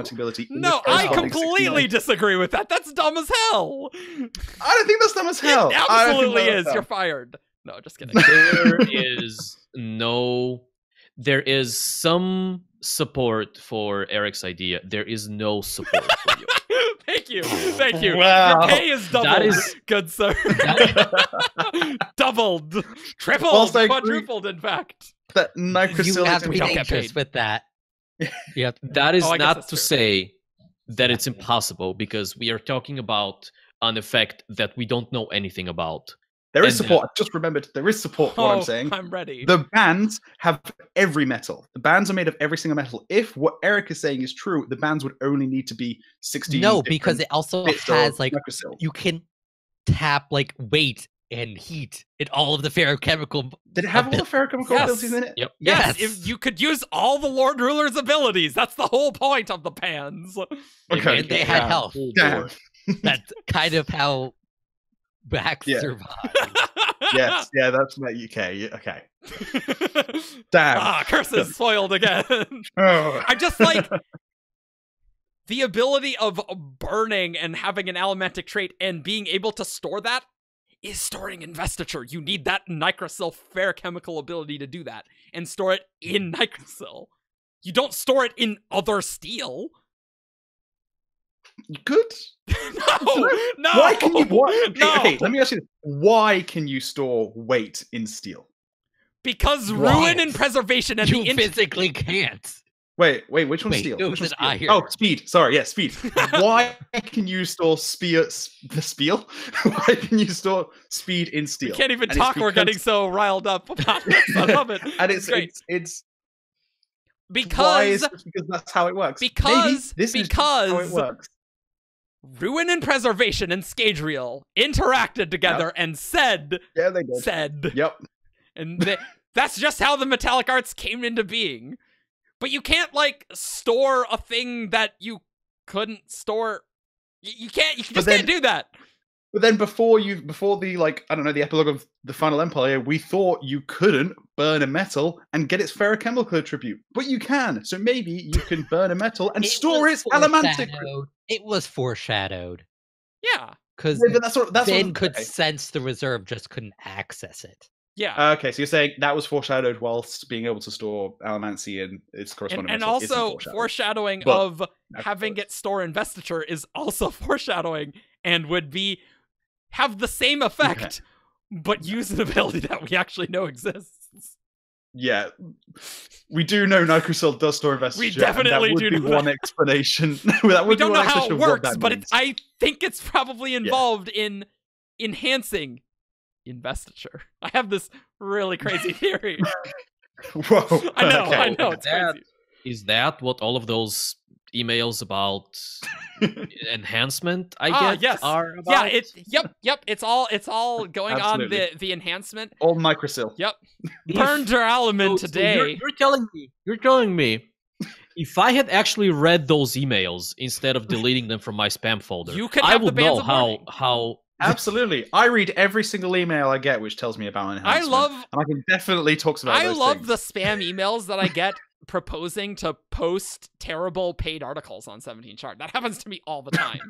ability. No, I completely disagree with that. That's dumb as hell. I don't think that's dumb as hell. It absolutely is. You're fired. No, just kidding. There is no... There is some support for Eric's idea. There is no support for you. Thank you. Thank you. Wow. Your pay is doubled. That is... Good sir. Doubled. Tripled. Also, quadrupled, in fact. That Microsoft you have to be dangerous with that. Yeah, that is not to say that it's impossible, because we are talking about an effect that we don't know anything about. There is support. I've just remembered. There is support for what I'm saying. I'm ready. The bands have every metal. The bands are made of every single metal. If what Eric is saying is true, the bands would only need to be 16. No, because it also has, like, you can tap, like, weight and heat in all of the ferrochemical. Did it have all the ferrochemical abilities in it? Yep. Yes. Yes. If you could use all the Lord Ruler's abilities. That's the whole point of the pans. Okay. And they had health. Damn. That's kind of how... Back survive. Yes, yeah, that's my UK. Okay. Damn. Ah, curses soiled again. Oh. I just like the ability of burning and having an allomantic trait and being able to store that is storing investiture. You need that Nicrosil ferrochemical ability to do that and store it in Nicrosil. You don't store it in other steel. You could. No. Why can you? Hey, let me ask you this. Why can you store weight in steel? Because ruin and preservation, and you physically can't. Wait. Which one's steel? Which one's steel? Oh, speed. Sorry, yeah, speed. Why can you store speed? Why can you store speed in steel? We can't even talk. We're getting so riled up. I love it. And it's great. It's because that's how it works. Because how it works. Ruin and Preservation and Skadriel interacted together and said, "Yeah, they did." Yep, and that's just how the metallic arts came into being. But you can't like store a thing that you couldn't store. You can't. You just can't do that. But then before the the epilogue of the Final Empire, we thought you couldn't burn a metal and get its ferrochemical attribute, but you can. So maybe you can burn a metal and store its allomantic. It was foreshadowed. Yeah, because Vin could sense the reserve, just couldn't access it. Yeah. Okay, so you're saying that was foreshadowed whilst being able to store allomancy and its corresponding. And also foreshadowing of having it store investiture is also foreshadowing and would be. Have the same effect, but use an ability that we actually know exists. Yeah, we do know Nicrosil does store investiture. We definitely do know one explanation. We don't know how it works, but I think it's probably involved in enhancing investiture. I have this really crazy theory. Whoa! I know. It's crazy. Is that what all of those emails about enhancement I guess are about? Yeah, it's all going Absolutely. On the enhancement. All Nicrosil. Yep. Burned her element today. So you're telling me if I had actually read those emails instead of deleting them from my spam folder, I would know how Absolutely. I read every single email I get which tells me about enhancement. And I can definitely talk about those things. The spam emails that I get proposing to post terrible paid articles on 17Chart. That happens to me all the time.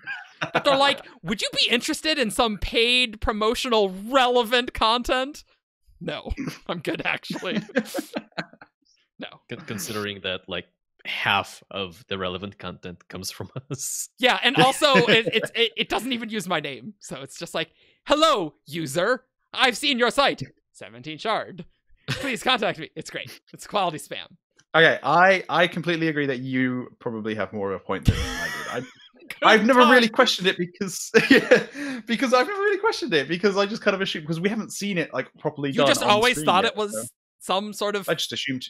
But they're like, would you be interested in some paid promotional relevant content? No, I'm good, actually. No. Considering that, like, half of the relevant content comes from us. Yeah, and also it doesn't even use my name. So it's just like, hello, user. I've seen your site, 17Chart. Please contact me. It's great. It's quality spam. Okay, I completely agree that you probably have more of a point than I do. I've never really questioned it because I've never really questioned it because I just kind of assumed because we haven't seen it like properly done. You just always thought it was some sort of. I just assumed.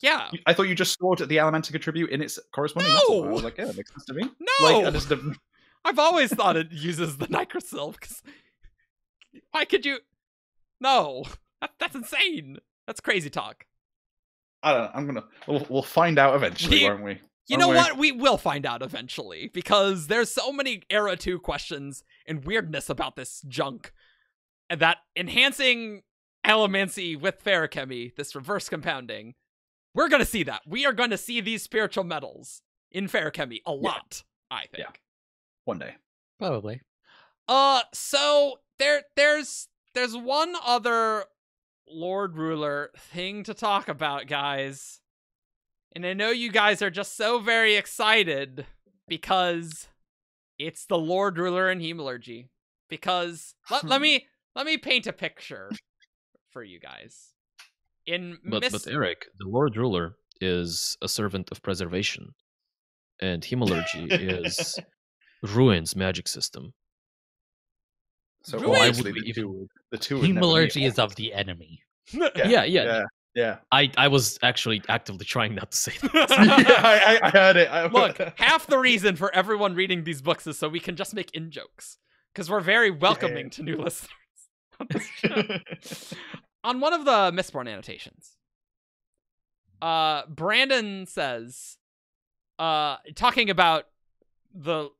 Yeah. I thought you just stored the allomantic attribute in its corresponding. No. I was like, yeah, that makes sense to me. No. Like, I just I've always thought it uses the Nicrosil because why could you? No, that's insane. That's crazy talk. I don't know. We'll find out eventually, won't we? You know what? We will find out eventually, because there's so many Era 2 questions and weirdness about this junk that enhancing Allomancy with Feruchemy, this reverse compounding, we're going to see that. We are going to see these spiritual metals in Feruchemy a lot, I think. Yeah. One day. Probably. So there's one other Lord Ruler thing to talk about, guys. And I know you guys are just so very excited because it's the Lord Ruler in Hemalurgy. Because let me paint a picture for you guys. But Eric, the Lord Ruler is a servant of preservation, and Hemalurgy is Ruin's magic system. So why would we even the two? Hemalurgy is of the enemy. Yeah. I was actually actively trying not to say that. I heard it. Look, half the reason for everyone reading these books is so we can just make in-jokes. Because we're very welcoming to new listeners on this show. On one of the Mistborn annotations, Brandon says, talking about the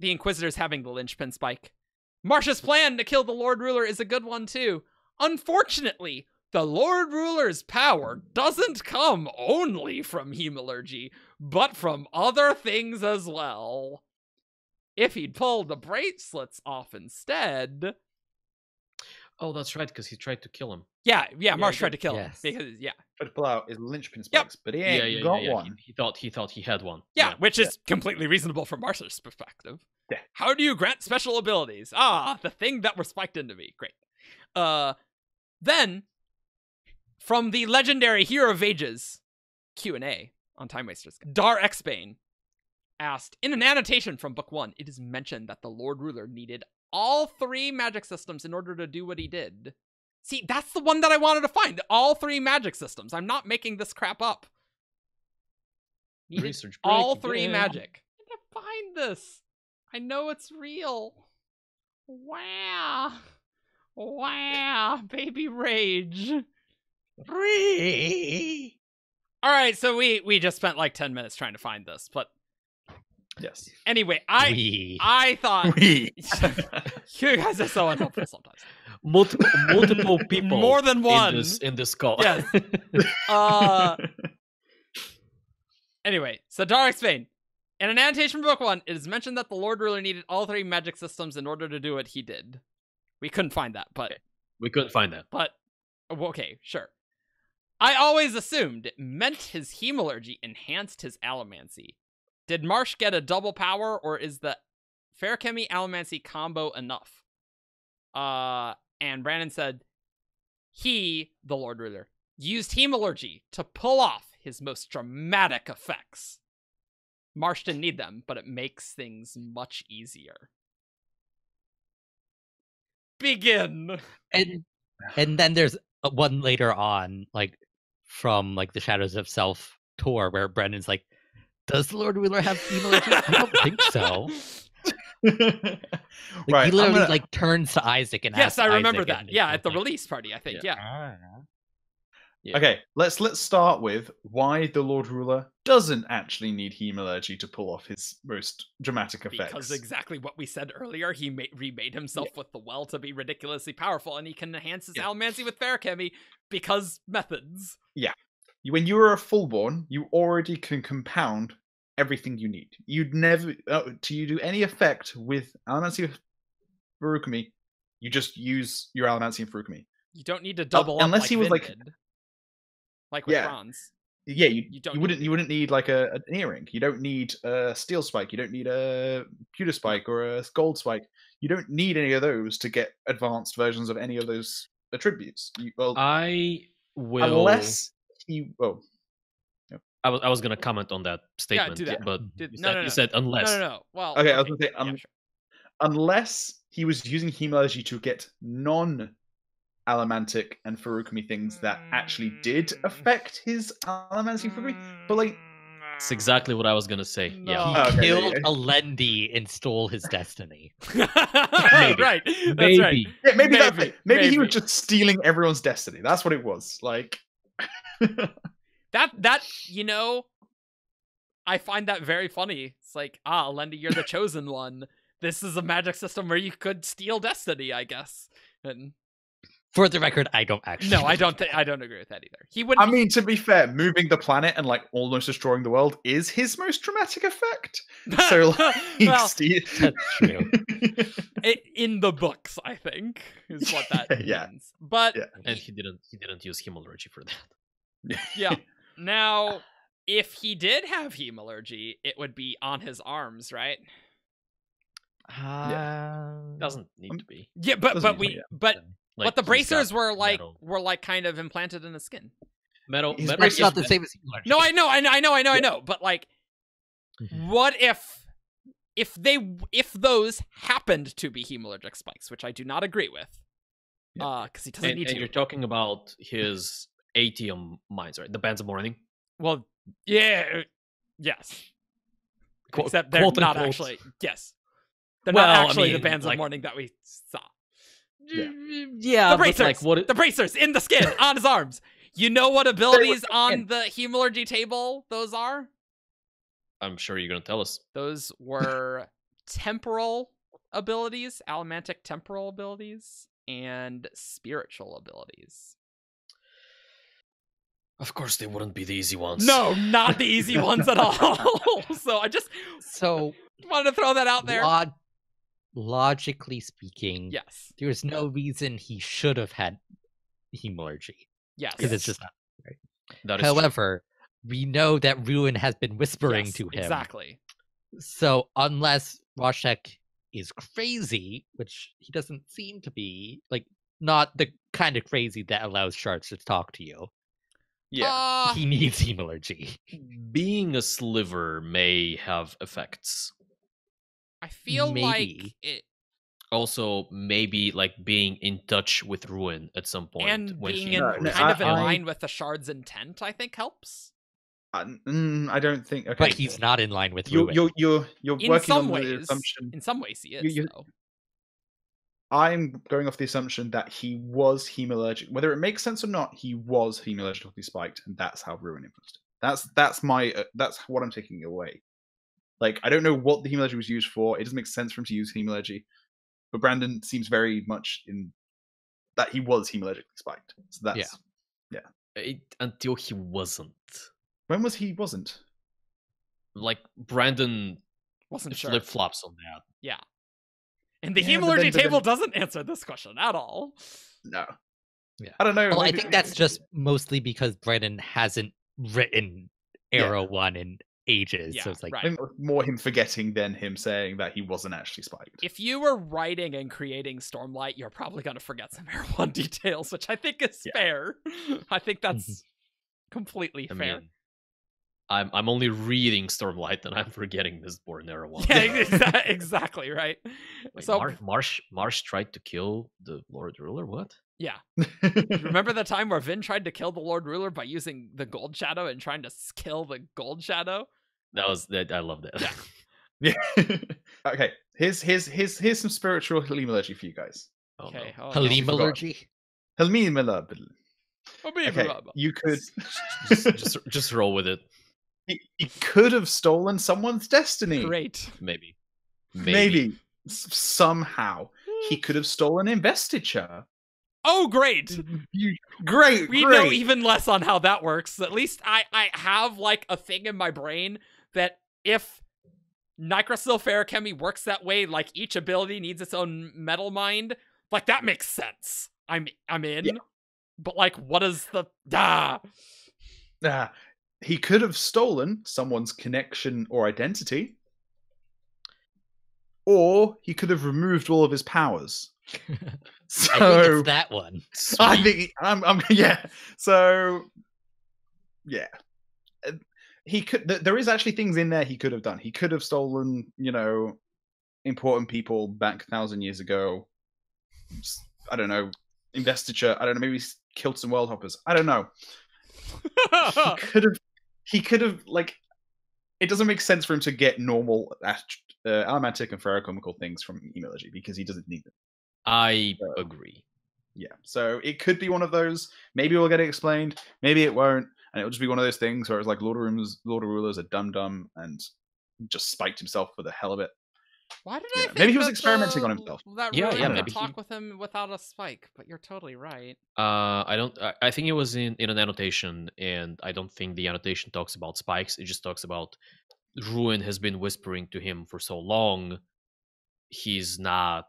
Inquisitors having the linchpin spike, Marsh's plan to kill the Lord Ruler is a good one too. Unfortunately, the Lord Ruler's power doesn't come only from Hemalurgy, but from other things as well. If he'd pulled the bracelets off instead... Oh, that's right, because he tried to kill him. Yeah, Marsh tried to kill him. Because, tried to pull out his linchpin spikes, but he ain't got one. He thought he had one. Yeah, which is completely reasonable from Marsh's perspective. Yeah. How do you grant special abilities? Ah, the thing that were spiked into me. Great. Then... From the legendary Hero of Ages Q&A on Time Wasters, Dar Exbane asked, in an annotation from Book 1, it is mentioned that the Lord Ruler needed all three magic systems in order to do what he did. See, that's the one that I wanted to find. All three magic systems. I'm not making this crap up. Research break, all three magic. I need to find this. I know it's real. Wow. Baby rage. Free. All right, so we just spent like 10 minutes trying to find this, but yes. Anyway, I thought you guys are so unhelpful sometimes. Multiple people, more than one in this call. Yes. Anyway, so Dar Exbane, in an annotation from Book 1, it is mentioned that the Lord Ruler needed all three magic systems in order to do what he did. We couldn't find that, but okay, sure. I always assumed it meant his Hemalurgy enhanced his Allomancy. Did Marsh get a double power, or is the Feruchemy Allomancy combo enough? And Brandon said, he, the Lord Ruler, used Hemalurgy to pull off his most dramatic effects. Marsh didn't need them, but it makes things much easier. Begin! And then there's one later on, like from like the Shadows of Self tour, where Brandon's like, "Does the Lord Ruler have Hemalurgy?" I don't think so. Right. He literally like turns to Isaac and asks. Yes, I remember Isaac that. Yeah, at the release party, I think. Yeah. Okay, let's start with why the Lord Ruler doesn't actually need Hemalurgy to pull off his most dramatic effects. Because exactly what we said earlier, he remade himself with the well to be ridiculously powerful, and he can enhance his Allomancy with Feruchemy because methods. Yeah. When you are a Fullborn, you already can compound everything you need. You'd never... to you do any effect with Allomancy with Feruchemy, you just use your Allomancy and Feruchemy. You don't need to double up unless like he was like... Did. Like with bronze. Yeah, you wouldn't need like an earring. You don't need a steel spike. You don't need a pewter spike or a gold spike. You don't need any of those to get advanced versions of any of those attributes. I was gonna comment on that statement, unless he was using Hemalurgy to get non-Allomantic and Feruchemy things that actually did affect his Allomancy Feruchemy, but like... That's exactly what I was going to say. No. Yeah. He killed Elendi and stole his destiny. Maybe. Yeah, maybe he was just stealing everyone's destiny. That's what it was. Like... that, you know, I find that very funny. It's like, ah, Alendi, you're the chosen one. This is a magic system where you could steal destiny, I guess. And for the record, I don't actually. No, I don't agree with that either. He would. I mean, to be fair, moving the planet and like almost destroying the world is his most dramatic effect. So, like, well, that's true. In the books, I think is what that means. But and he didn't use Hemalurgy for that. Yeah. Now, if he did have Hemalurgy, it would be on his arms, right? Doesn't need to be. Yeah, but the bracers were like metal. Were like kind of implanted in the skin. Metal. It's not the same as Hemalurgy. No, I know. But like, what if those happened to be Hemalurgic spikes, which I do not agree with, because he doesn't need to. And you're talking about his ATM mines, right? The Bands of Mourning. Well, yeah, yes. Except they're not actually. Yes. They're not actually the Bands of Mourning that we saw. Yeah, the bracers, like, what... the bracers in the skin on his arms. You know what abilities on the Hemalurgy table those are? I'm sure you're gonna tell us. Those were temporal abilities, allomantic temporal abilities, and spiritual abilities. Of course, they wouldn't be the easy ones. No, not the easy ones at all. So I just wanted to throw that out there. Logically speaking, yes, there's no reason he should have had Hemalurgy. Yes, because it's just not right. That is However, we know that Ruin has been whispering to him. Exactly. So unless Rashek is crazy, which he doesn't seem to be, like not the kind of crazy that allows shards to talk to you. Yeah, he needs Hemalurgy. Being a sliver may have effects. I feel like it. Also, maybe like being in touch with Ruin at some point, and when being kind of in line with the shard's intent, I think helps. I don't think. Okay. But he's not in line with Ruin. You're in working on the assumption. In some ways, he is. Though. I'm going off the assumption that he was Hemalurgic, whether it makes sense or not. He was Hemalurgically spiked, and that's how Ruin influenced him. That's what I'm taking away. Like, I don't know what the Hemalurgy was used for. It doesn't make sense for him to use Hemalurgy. But Brandon seems very much in that he was Hemalurgically spiked. So that's... Yeah. Until he wasn't. When was he wasn't? Like, Brandon wasn't sure. Flip-flops on that. Yeah. And the Hemalurgy table doesn't answer this question at all. No. Yeah. I don't know. Well, I think that's just mostly because Brandon hasn't written Arrow 1 and... ages, so it's like more him forgetting than him saying that he wasn't actually spiked. If you were writing and creating Stormlight, you're probably going to forget some Arrow 1 details, which I think is fair. I think that's completely fair. I mean, I'm only reading Stormlight and I'm forgetting Mistborn Arrow 1. Yeah, exactly right. Wait, so Marsh tried to kill the Lord Ruler. What? Yeah. Remember the time where Vin tried to kill the Lord Ruler by using the Gold Shadow and trying to kill the Gold Shadow? That I loved it. Yeah. Okay. Here's some spiritual Hemalurgy for you guys. Oh, okay. No. Hemalurgy. Okay. You could just roll with it. He could have stolen someone's destiny. Great. Maybe. Somehow he could have stolen investiture. Oh, great. We know even less on how that works. At least I have like a thing in my brain that if Nicrosil Feruchemy works that way, like each ability needs its own metal mind, like that makes sense. I'm in. Yeah. But like, what is the... He could have stolen someone's connection or identity. Or he could have removed all of his powers. So, I think it's that one. Sweet. I think he could. There is actually things in there he could have done. He could have stolen, important people back 1,000 years ago. I don't know, investiture. I don't know. Maybe killed some world hoppers. I don't know. He could have. Like, it doesn't make sense for him to get normal allomantic and ferrochemical things from Hemalurgy because he doesn't need them. I agree. Yeah, so it could be one of those. Maybe we'll get it explained. Maybe it won't. And it would just be one of those things where it was like Lord of Rulers, a dum-dum, and just spiked himself for the hell of it. Why did I think maybe he was experimenting on himself. Talk with him without a spike, but you're totally right. I think it was in an annotation, and I don't think the annotation talks about spikes. It just talks about Ruin has been whispering to him for so long, he's not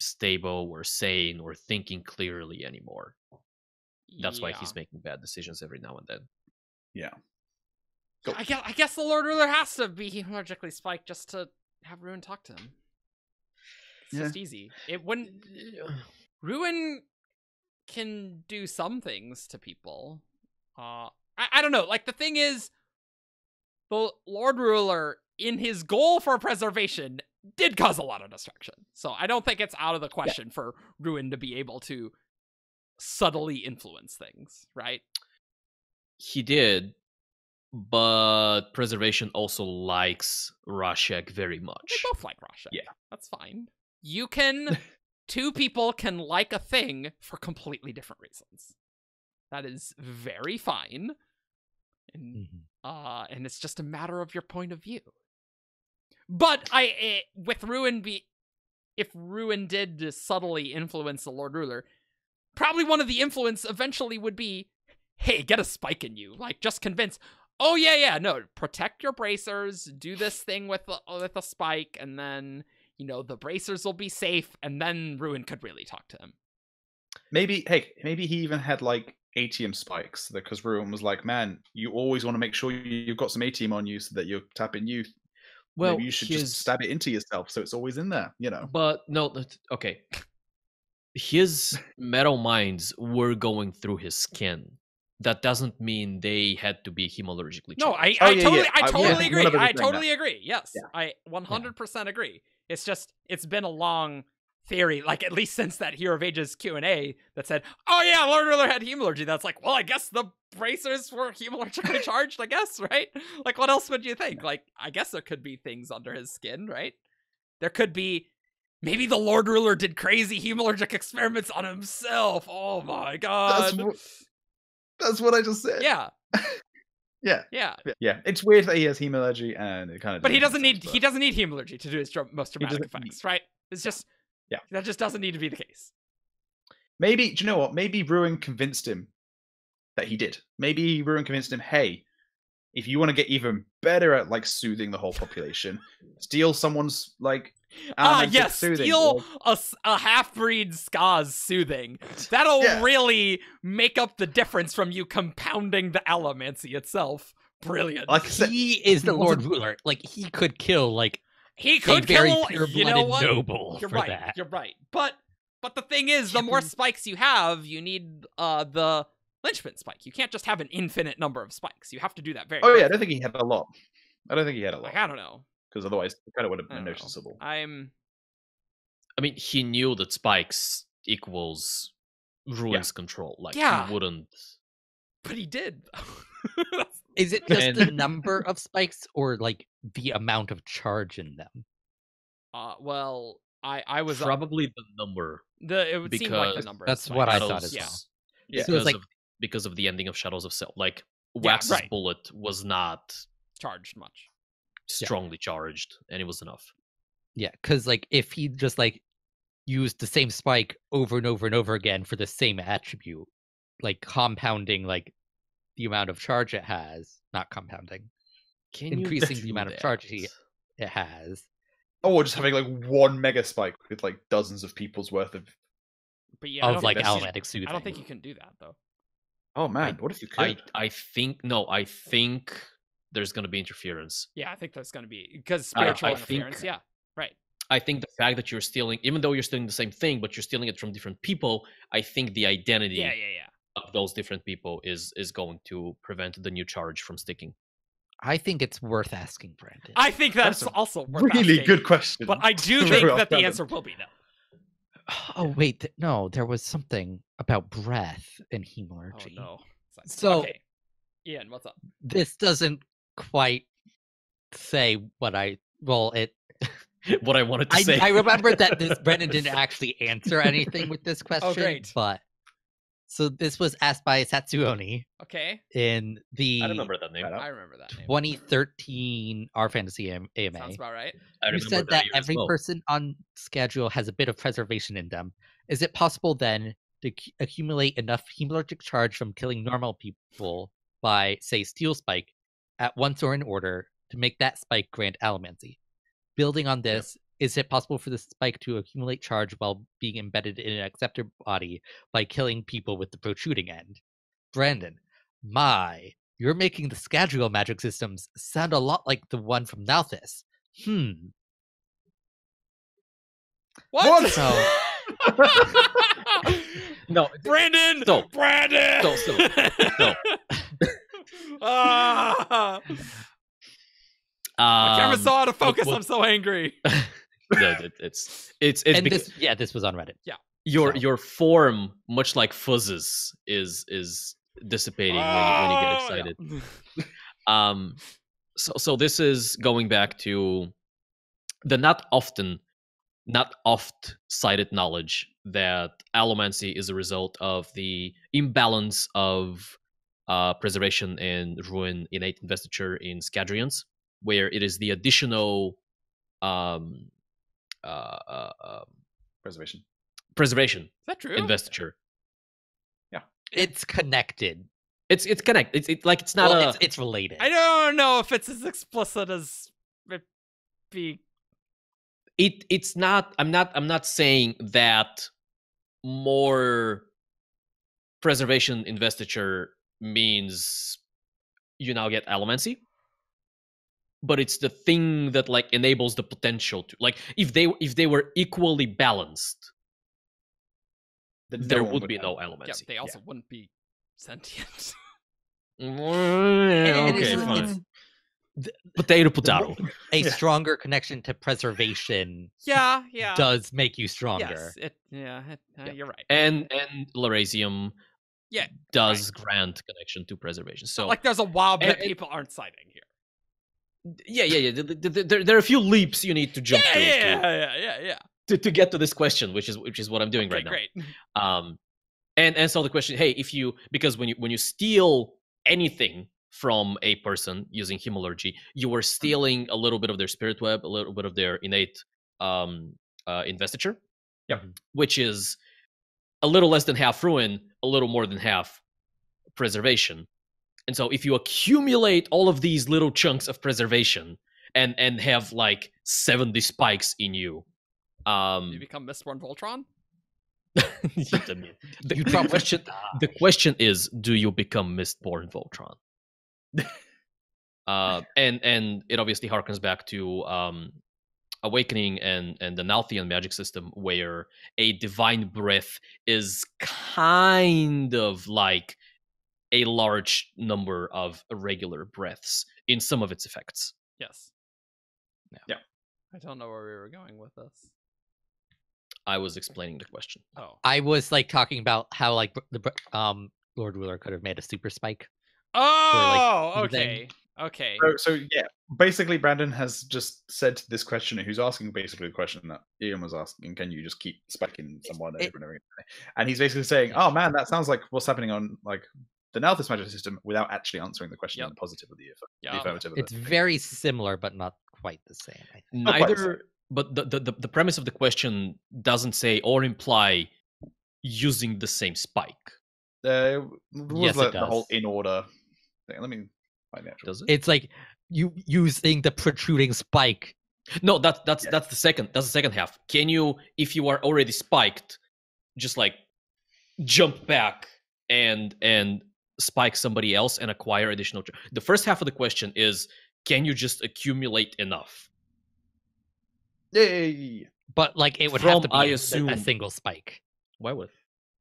stable or sane or thinking clearly anymore. That's why he's making bad decisions every now and then. Yeah. Go. I guess the Lord Ruler has to be magically spiked just to have Ruin talk to him. It's just easy. It wouldn't. Ruin can do some things to people. I don't know. Like, the thing is, the Lord Ruler, in his goal for preservation, did cause a lot of destruction. So I don't think it's out of the question for Ruin to be able to subtly influence things, right? He did. But Preservation also likes Rashek very much. They both like Rashek. Yeah. That's fine. You can... two people can like a thing for completely different reasons. That is very fine. And, and it's just a matter of your point of view. But with Ruin if Ruin did subtly influence the Lord Ruler, probably one of the influence eventually would be, hey, get a spike in you. Like, just convince... oh, yeah, no, protect your bracers, do this thing with a spike, and then, you know, the bracers will be safe, and then Ruin could really talk to him. Maybe he even had, like, ATM spikes, because Ruin was like, man, you always want to make sure you've got some ATM on you so that you're tapping you. Well, maybe you should just stab it into yourself so it's always in there, you know? But, no, okay. His metal mines were going through his skin. That doesn't mean they had to be hemalurgically treated. No, I totally agree. I totally agree. Yes, yeah. I 100% agree. It's just, it's been a long theory, like at least since that Hero of Ages Q&A that said, oh yeah, Lord Ruler had hemalurgy. That's like, well, I guess the bracers were hemalurgically charged, I guess, right? Like, what else would you think? Like, I guess there could be things under his skin, right? There could be, maybe the Lord Ruler did crazy hemalurgic experiments on himself. Oh my God. That's what I just said. Yeah. Yeah. It's weird that he has hemalurgy and it kind of. But he doesn't need hemalurgy to do his most dramatic effects, right? It's just that just doesn't need to be the case. Maybe, do you know what? Maybe Ruin convinced him that he did. Maybe Ruin convinced him, hey, if you want to get even better at like soothing the whole population, steal someone's like. Steal a half-breed Ska's soothing. That'll really make up the difference from you compounding the allomancy itself. Brilliant. Like, he is the Lord Ruler. Like, he could kill, like, he could kill a very pure-blooded noble. You're right. That. You're right. But the thing is, the more spikes you have, you need the lynchpin spike. You can't just have an infinite number of spikes. You have to do that very. Oh yeah, I don't think he had a lot. Like, I don't know. Because otherwise, it kind of would have been noticeable. I mean, he knew that spikes equals Ruin's control. Like, he wouldn't. But he did. Is it just the number of spikes or, like, the amount of charge in them? Well, I was... probably the number. It would seem like the number. That's what I thought as well. Yeah. So because of the ending of Shadows of Syl. Like, Wax's bullet was not... charged much. Strongly charged, and it was enough. Yeah, because like if he just like used the same spike over and over and over again for the same attribute, like compounding like the amount of charge it has, not compounding, increasing the amount of charge it has. Oh, or just having like one mega spike with like dozens of people's worth of. But yeah, of like allomantic soothing. I don't think you can do that though. Oh man, what if you could? I think there's going to be interference. Yeah, I think that's going to be... because spiritual interference, right. I think the fact that you're stealing... even though you're stealing the same thing, but you're stealing it from different people, I think the identity of those different people is going to prevent the new charge from sticking. I think it's worth asking, Brandon. I think that's also worth asking. Really good question. But I do think that the answer will be no. Oh, wait. No, there was something about breath and hemalurgy. Oh, no. So... okay. Ian, what's up? This doesn't... quite say what I what I wanted to say. I remember that Brennan didn't actually answer anything with this question, but So this was asked by Satsuoni. Okay. In the... I remember that name. 2013 Our Fantasy AMA. Sounds about right. You said that every person on schedule has a bit of preservation in them. Is it possible then to accumulate enough hemalurgic charge from killing normal people by, say, Steel Spike at once or in order to make that spike grant Allomancy? Building on this... Yep. Is it possible for the spike to accumulate charge while being embedded in an acceptor body by killing people with the protruding end? Brandon, you're making the Scadrial magic systems sound a lot like the one from Nalthus. What? So... no, Brandon. Stop. Brandon. Don't stop. Ah. I never saw how to focus. I'm so angry. No, it's and this, yeah, this was on Reddit. Yeah, your form, much like Fuzz's, is dissipating when you get excited. Yeah. So this is going back to the not oft cited knowledge that allomancy is a result of the imbalance of preservation and ruin innate investiture in Scadrians, where it is the additional preservation. Is that true? Investiture. Yeah, it's connected. It's connected. It's like it's not. Well, it's related. I don't know if it's as explicit as it be. It's not. I'm not saying that more preservation investiture means you now get allomancy. But it's the thing that like enables the potential to like if they were equally balanced, there would be no allomancy. Yeah, they also wouldn't be sentient. Okay, fine. Potato. A stronger connection to preservation. Yeah. Does make you stronger. Yes, you're right. And Larasium. Yeah, does grant connection to preservation. So like there's a wild bit people aren't citing here. Yeah. There are a few leaps you need to jump through. Yeah. To get to this question, which is what I'm doing right now. Great. And so the question, hey, because when you steal anything from a person using hemalurgy, you are stealing a little bit of their spirit web, a little bit of their innate investiture. Yeah. Which is a little less than half ruin, a little more than half preservation. And so if you accumulate all of these little chunks of preservation and have like 70 spikes in you. You become Mistborn Voltron? The question is, do you become Mistborn Voltron? And it obviously harkens back to Awakening and the Nalthian magic system, where a divine breath is kind of like a large number of irregular breaths in some of its effects. Yes. Yeah. I don't know where we were going with this. I was explaining the question. Oh. I was like talking about how like the Lord Ruler could have made a super spike. Oh, for, like, okay. Okay. So yeah, basically Brandon has just said to this questioner who's asking basically the question that Ian was asking, can you just keep spiking someone over and over again? And he's basically saying, oh man, that sounds like what's happening on like the Nalthus magic system, without actually answering the question in the positive or the affirmative. It's very similar, but not quite the same. I think. Neither, but the premise of the question doesn't say or imply using the same spike. Yes, it does. The whole in order thing. Let me find the actual. Does it? It's like you using the protruding spike. No, that's the second. That's the second half. Can you, if you are already spiked, just like jump back and spike somebody else and acquire additional charge? The first half of the question is, can you just accumulate enough? But like it would have to be, I assume, a single spike. Why would?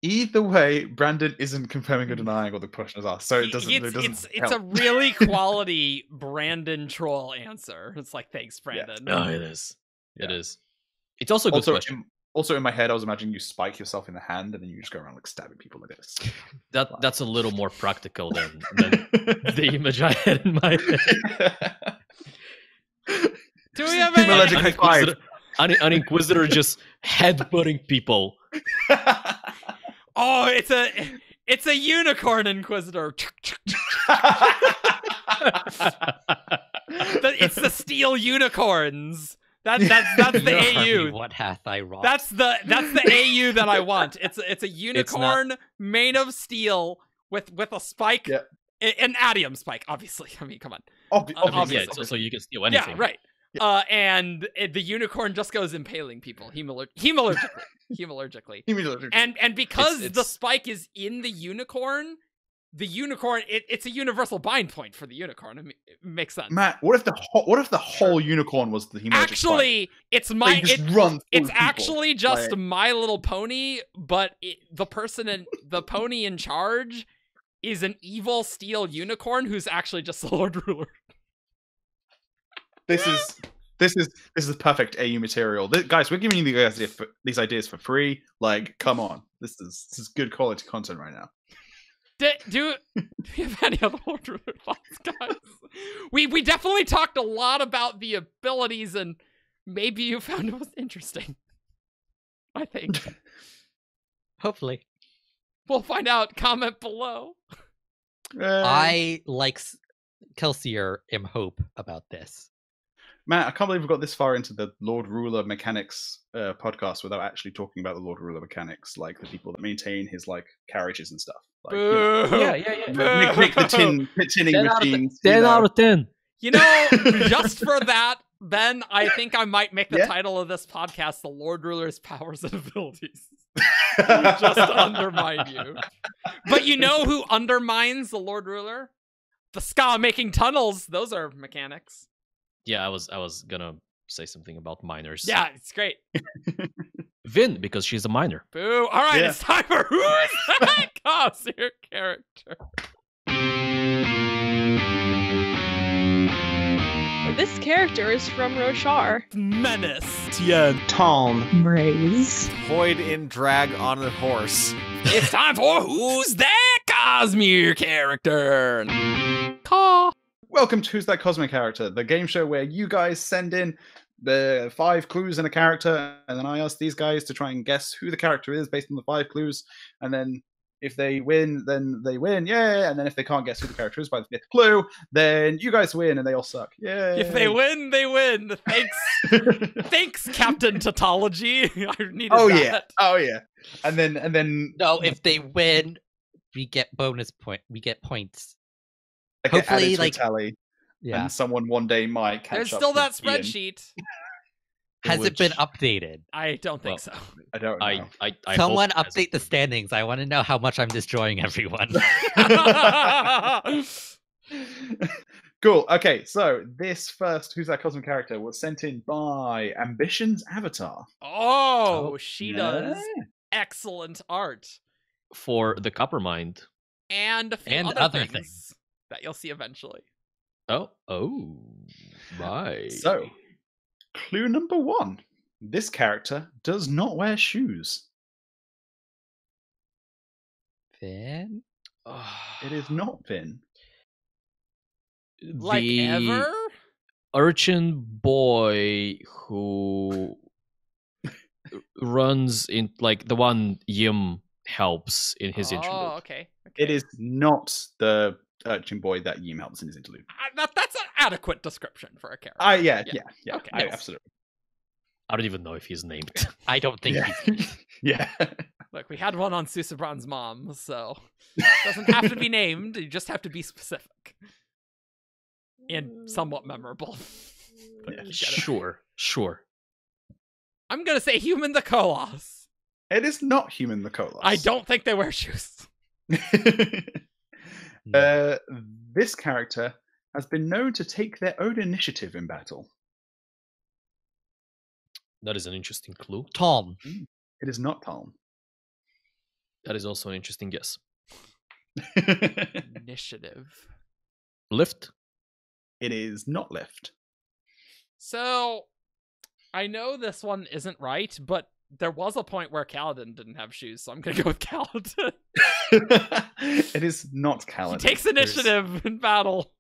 Either way, Brandon isn't confirming or denying what the question is asked, so it doesn't it's a really quality Brandon troll answer. It's like, thanks, Brandon. Yeah. No, it is. Yeah. It is. It's also a good question. Also, in my head, I was imagining you spike yourself in the hand, and then you just go around like stabbing people like this. That's a little more practical than the image I had in my head. Do we have an Inquisitor just headbutting people? Oh, it's a It's a unicorn Inquisitor. It's the steel unicorns. That's the AU. What hath I wrought? That's the AU that I want. It's a unicorn made of steel with a spike, an adium spike. Obviously, I mean, come on. Obviously, so you can steal anything. Yeah, right. Yeah. And the unicorn just goes impaling people. Hemalurgically. And because the spike is in the unicorn, it's a universal bind point for the unicorn. It makes sense. Matt, what if the whole unicorn was the hemalurgic spike? It's actually just My Little Pony, but the pony in charge is an evil steel unicorn who's actually just the Lord Ruler. This is perfect AU material. Guys, we're giving you these ideas for free. Like, come on. This is good quality content right now. Do we have any other Lord Ruler thoughts, guys? We definitely talked a lot about the abilities, and maybe you found it was interesting. I think. Hopefully. We'll find out. Comment below. I, like Kelsier, am hope about this. Matt, I can't believe we got this far into the Lord Ruler mechanics podcast without actually talking about the Lord Ruler mechanics, like the people that maintain his like carriages and stuff. Like, you know, Nick the tinning machines. 10 out of 10. You know, just for that, Ben, I think I might make the title of this podcast "The Lord Ruler's Powers and Abilities." Just to undermine you. But you know who undermines the Lord Ruler? The ska making tunnels. Those are mechanics. Yeah, I was gonna say something about minors. Yeah, it's great. Vin, because she's a minor. Boo! All right, it's time for Who Is That Cosmere Character? This character is from Roshar. Menace. Tia. Tom. Braze. Void in drag on a horse. It's time for Who's That Cosmere Character? Call. Welcome to Who's That Cosmic Character, the game show where you guys send in the 5 clues in a character, and then I ask these guys to try and guess who the character is based on the 5 clues, and then if they win, then they win, yeah, and then if they can't guess who the character is by the 5th clue, then you guys win and they all suck, yeah. If they win, they win. Thanks, thanks, Captain Tautology. I needed that. Oh yeah. And then no, if they win, we get bonus point. We get points. Hopefully, like, tally, and someone one day might catch up. There's still that spreadsheet. Has it been updated? I don't think so. I don't know. I someone update the standings. I want to know how much I'm destroying everyone. Cool. Okay, so this first Who's That Cosmic Character was sent in by Ambitions Avatar. Oh, she does excellent art. For the Coppermind. And a few other things. That you'll see eventually. Oh, right. So, clue number 1. This character does not wear shoes. Vin? It is not Vin. Like the ever? Urchin boy who runs in, like, the one Yim helps in his interlude. Oh, okay. It is not the urchin boy that Yim helps in his interlude. That's an adequate description for a character. Yeah. Okay. Absolutely. I don't even know if he's named. I don't think he's yeah. Look, we had one on Susebron's mom, so it doesn't have to be named. You just have to be specific. And somewhat memorable. Yeah, sure. I'm going to say Human the Koloss. It is not Human the Koloss. I don't think they wear shoes. This character has been known to take their own initiative in battle. That is an interesting clue. Tom. It is not Tom. That is also an interesting guess. Initiative. Lift? It is not Lift. So, I know this one isn't right, but there was a point where Kaladin didn't have shoes, so I'm going to go with Kaladin. It is not Kaladin. He takes initiative in battle.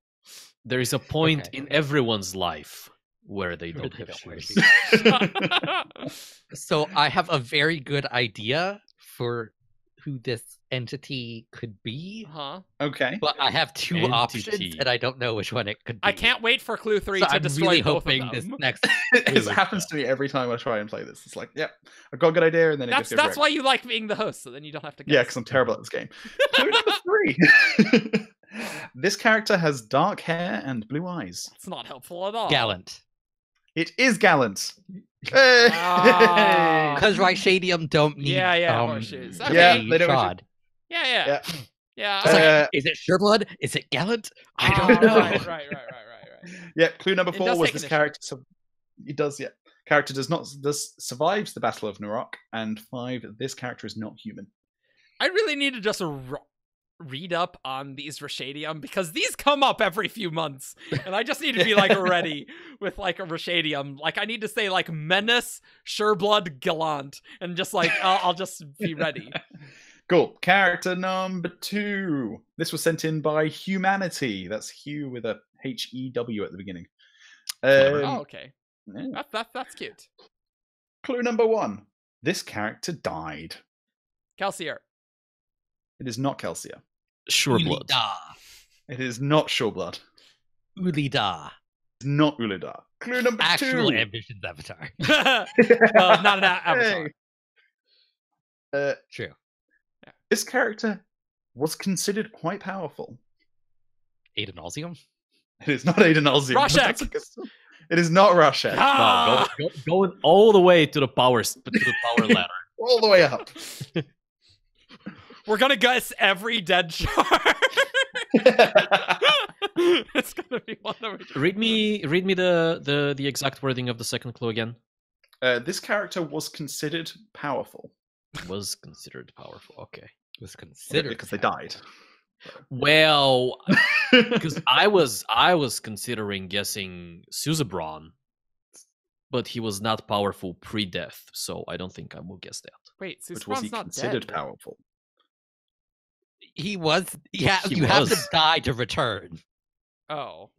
There is a point in everyone's life where they don't have shoes. So I have a very good idea for who this entity could be. Huh. Okay. But I have two options, and I don't know which one it could be. I can't wait for clue 3 to display both of them. This next it happens to me every time I try and play this. It's like, yep, I've got a good idea, and then it just goes. That's why you like being the host, so then you don't have to guess. Yeah, because I'm terrible at this game. Clue number 3. This character has dark hair and blue eyes. It's not helpful at all. Gallant. It is Gallant. Because Rhyshadium don't need horseshoes. Okay. Yeah, they don't need Yeah. Is it Sureblood? Is it Gallant? I don't know. Right. Yeah, clue number 4 was this character. It does, yeah. Character does not survives the Battle of Narok. And 5, this character is not human. I really need to just read up on these Rashadium, because these come up every few months, and I just need to be like ready with like a Rashadium. Like I need to say like Menace, Sureblood, Gallant, and just like I'll just be ready. Cool. Character number 2. This was sent in by Humanity. That's Hugh with a H-E-W at the beginning. Oh, okay. Yeah. That's cute. Clue number 1. This character died. Kelsier. It is not Kelsier. Sureblood. It is not Sureblood. Ulidar. It's not Ulidar. Clue number 2. Actual Ambitions Avatar. Well, not an avatar. True. Yeah. This character was considered quite powerful. Adonalsium? It is not Adonalsium. Rashek! It is not Rashek. Ah! No, going all the way to the power ladder. All the way up. We're going to guess every dead shard. It's going to be one of them. Read me the exact wording of the second clue again. This character was considered powerful. Was considered powerful. Okay. Was considered because they died. Well, because I was considering guessing Susebron, but he was not powerful pre-death, so I don't think I will guess that. Wait, Susebron's was he not considered dead, powerful? He was. Yeah, you have to die to return. Oh,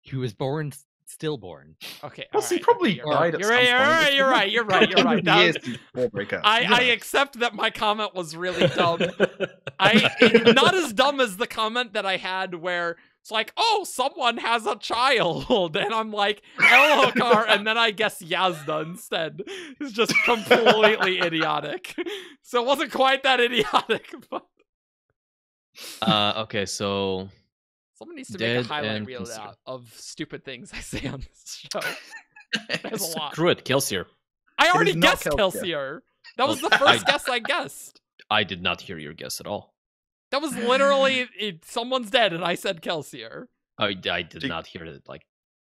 he was born stillborn. Okay, well, he probably died. You're right. I accept that my comment was really dumb. Not as dumb as the comment that I had where it's like, oh, someone has a child, and I'm like Elhokar, and then I guess Yazda instead. It's just completely idiotic. So it wasn't quite that idiotic, but. Okay, so someone needs to make a highlight reel out of stupid things I say on this show. There's a lot. Screw it, Kelsier. I already guessed Kelsier. That was the first guess I guessed. I did not hear your guess at all. That was literally someone's dead, and I said Kelsier. I did not hear it. Like,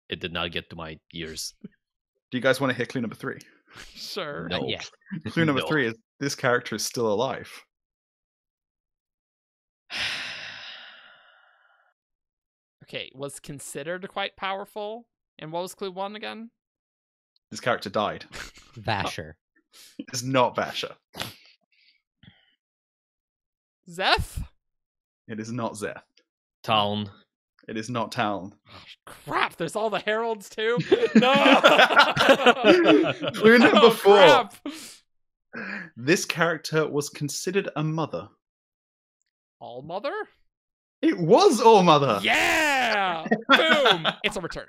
it did not get to my ears. Do you guys want to hit clue number 3? Sure. No. Yeah. Clue number 3 is this character is still alive. Okay, was considered quite powerful. And what was clue 1 again? This character died. Vasher. Oh. It's not Vasher. Zeth? It is not Zeth. Taln. It is not Taln. Oh, crap, there's all the heralds too? No! Clue number 4. Crap. This character was considered a mother. All Mother? It was All Mother. Yeah. Boom. It's a return.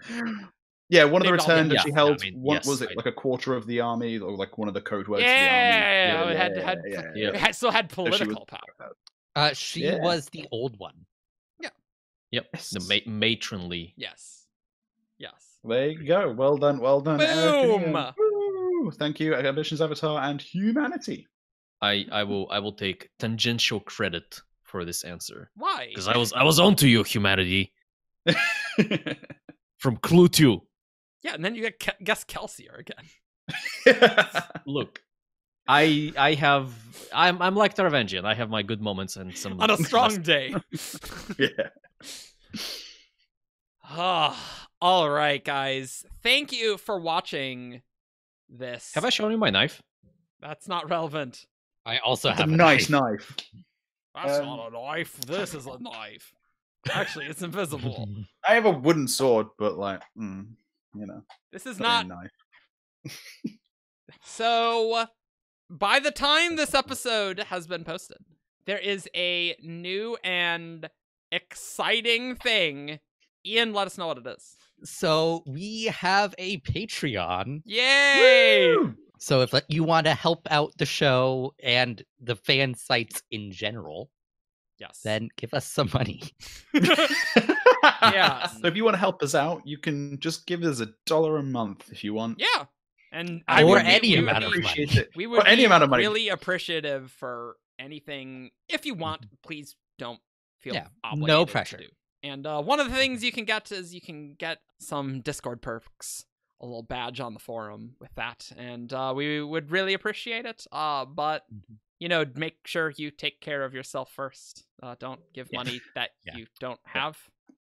Yeah, one of the returns that she held. What was it? Like a quarter of the army, or like one of the code words. Yeah, the army. It still had political power. She was the old one. Yeah. Yep. The matronly. Yes. Yes. There you go. Well done. Well done. Boom. Woo. Thank you, Ambitions Avatar and Humanity. I will take tangential credit for this answer. Why? Because I was on to you, Humanity. From clue 2. Yeah, and then you get guess Kelsier again. Look, I'm like Taravangian. I have my good moments and some on a strong day. Yeah. All right, guys. Thank you for watching this. Have I shown you my knife? That's not relevant. I also have a nice knife. That's not a knife. This is a knife. Actually, it's invisible. I have a wooden sword, but like, you know. This is not knife. So, by the time this episode has been posted, there is a new and exciting thing. Ian, let us know what it is. So we have a Patreon. Yay! Woo! So if you want to help out the show and the fan sites in general, yes, then give us some money. Yeah. So if you want to help us out, you can just give us $1 a month if you want. Yeah. And or any amount of money. Really appreciative for anything. If you want, please don't feel obligated. No pressure. To do. And one of the things you can get is you can get some Discord perks, a little badge on the forum with that, and we would really appreciate it. But you know, make sure you take care of yourself first. Don't give money that you don't have.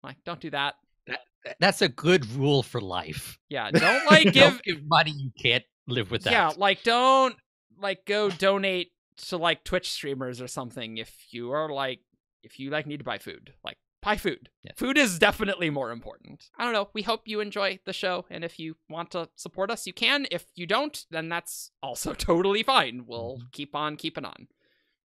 Like, don't do that. That's a good rule for life. Yeah, don't like give money you can't live without. Yeah, like don't like go donate to like Twitch streamers or something if you are like need to buy food. Like, buy food. Yes. Food is definitely more important. I don't know. We hope you enjoy the show, and if you want to support us, you can. If you don't, then that's also totally fine. We'll keep on keeping on.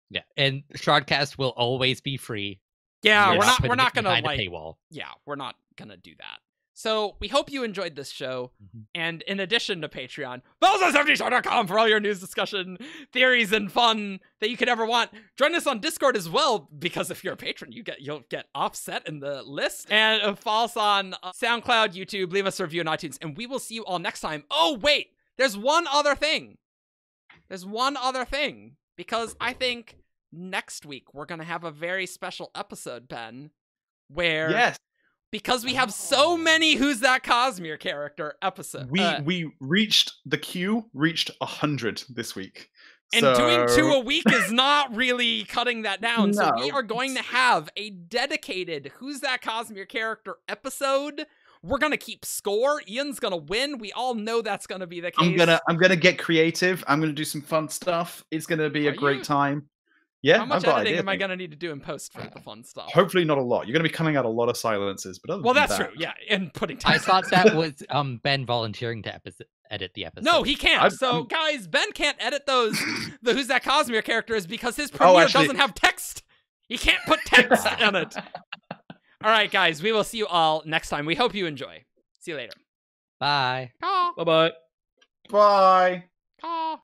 Yeah, and Shroudcast will always be free. Yeah, we're not gonna like a paywall. Yeah, we're not gonna do that. So we hope you enjoyed this show, and in addition to Patreon, those.com for all your news, discussion, theories, and fun that you could ever want. Join us on Discord as well, because if you're a patron, you'll get offset in the list. And follow us on SoundCloud, YouTube, leave us a review on iTunes, and we will see you all next time. Oh wait, there's one other thing. There's one other thing, because I think next week we're gonna have a very special episode, Ben, where because we have so many Who's That Cosmere character episodes. We reached 100 this week. And so doing 2 a week is not really cutting that down. No. So we are going to have a dedicated Who's That Cosmere character episode. We're going to keep score. Ian's going to win. We all know that's going to be the case. I'm going to get creative. I'm going to do some fun stuff. It's going to be a great time. Yeah, how much editing am I going to need to do in post for the fun stuff? Hopefully not a lot. You're going to be coming out a lot of silences, but other than that, that's true. Yeah, and putting time. I thought that was Ben volunteering to edit the episode. No, he can't. So guys, Ben can't edit those. The Who's That Cosmere characters because his Premiere doesn't have text. He can't put text on it. All right, guys, we will see you all next time. We hope you enjoy. See you later. Bye. Bye. Bye. Bye. Bye.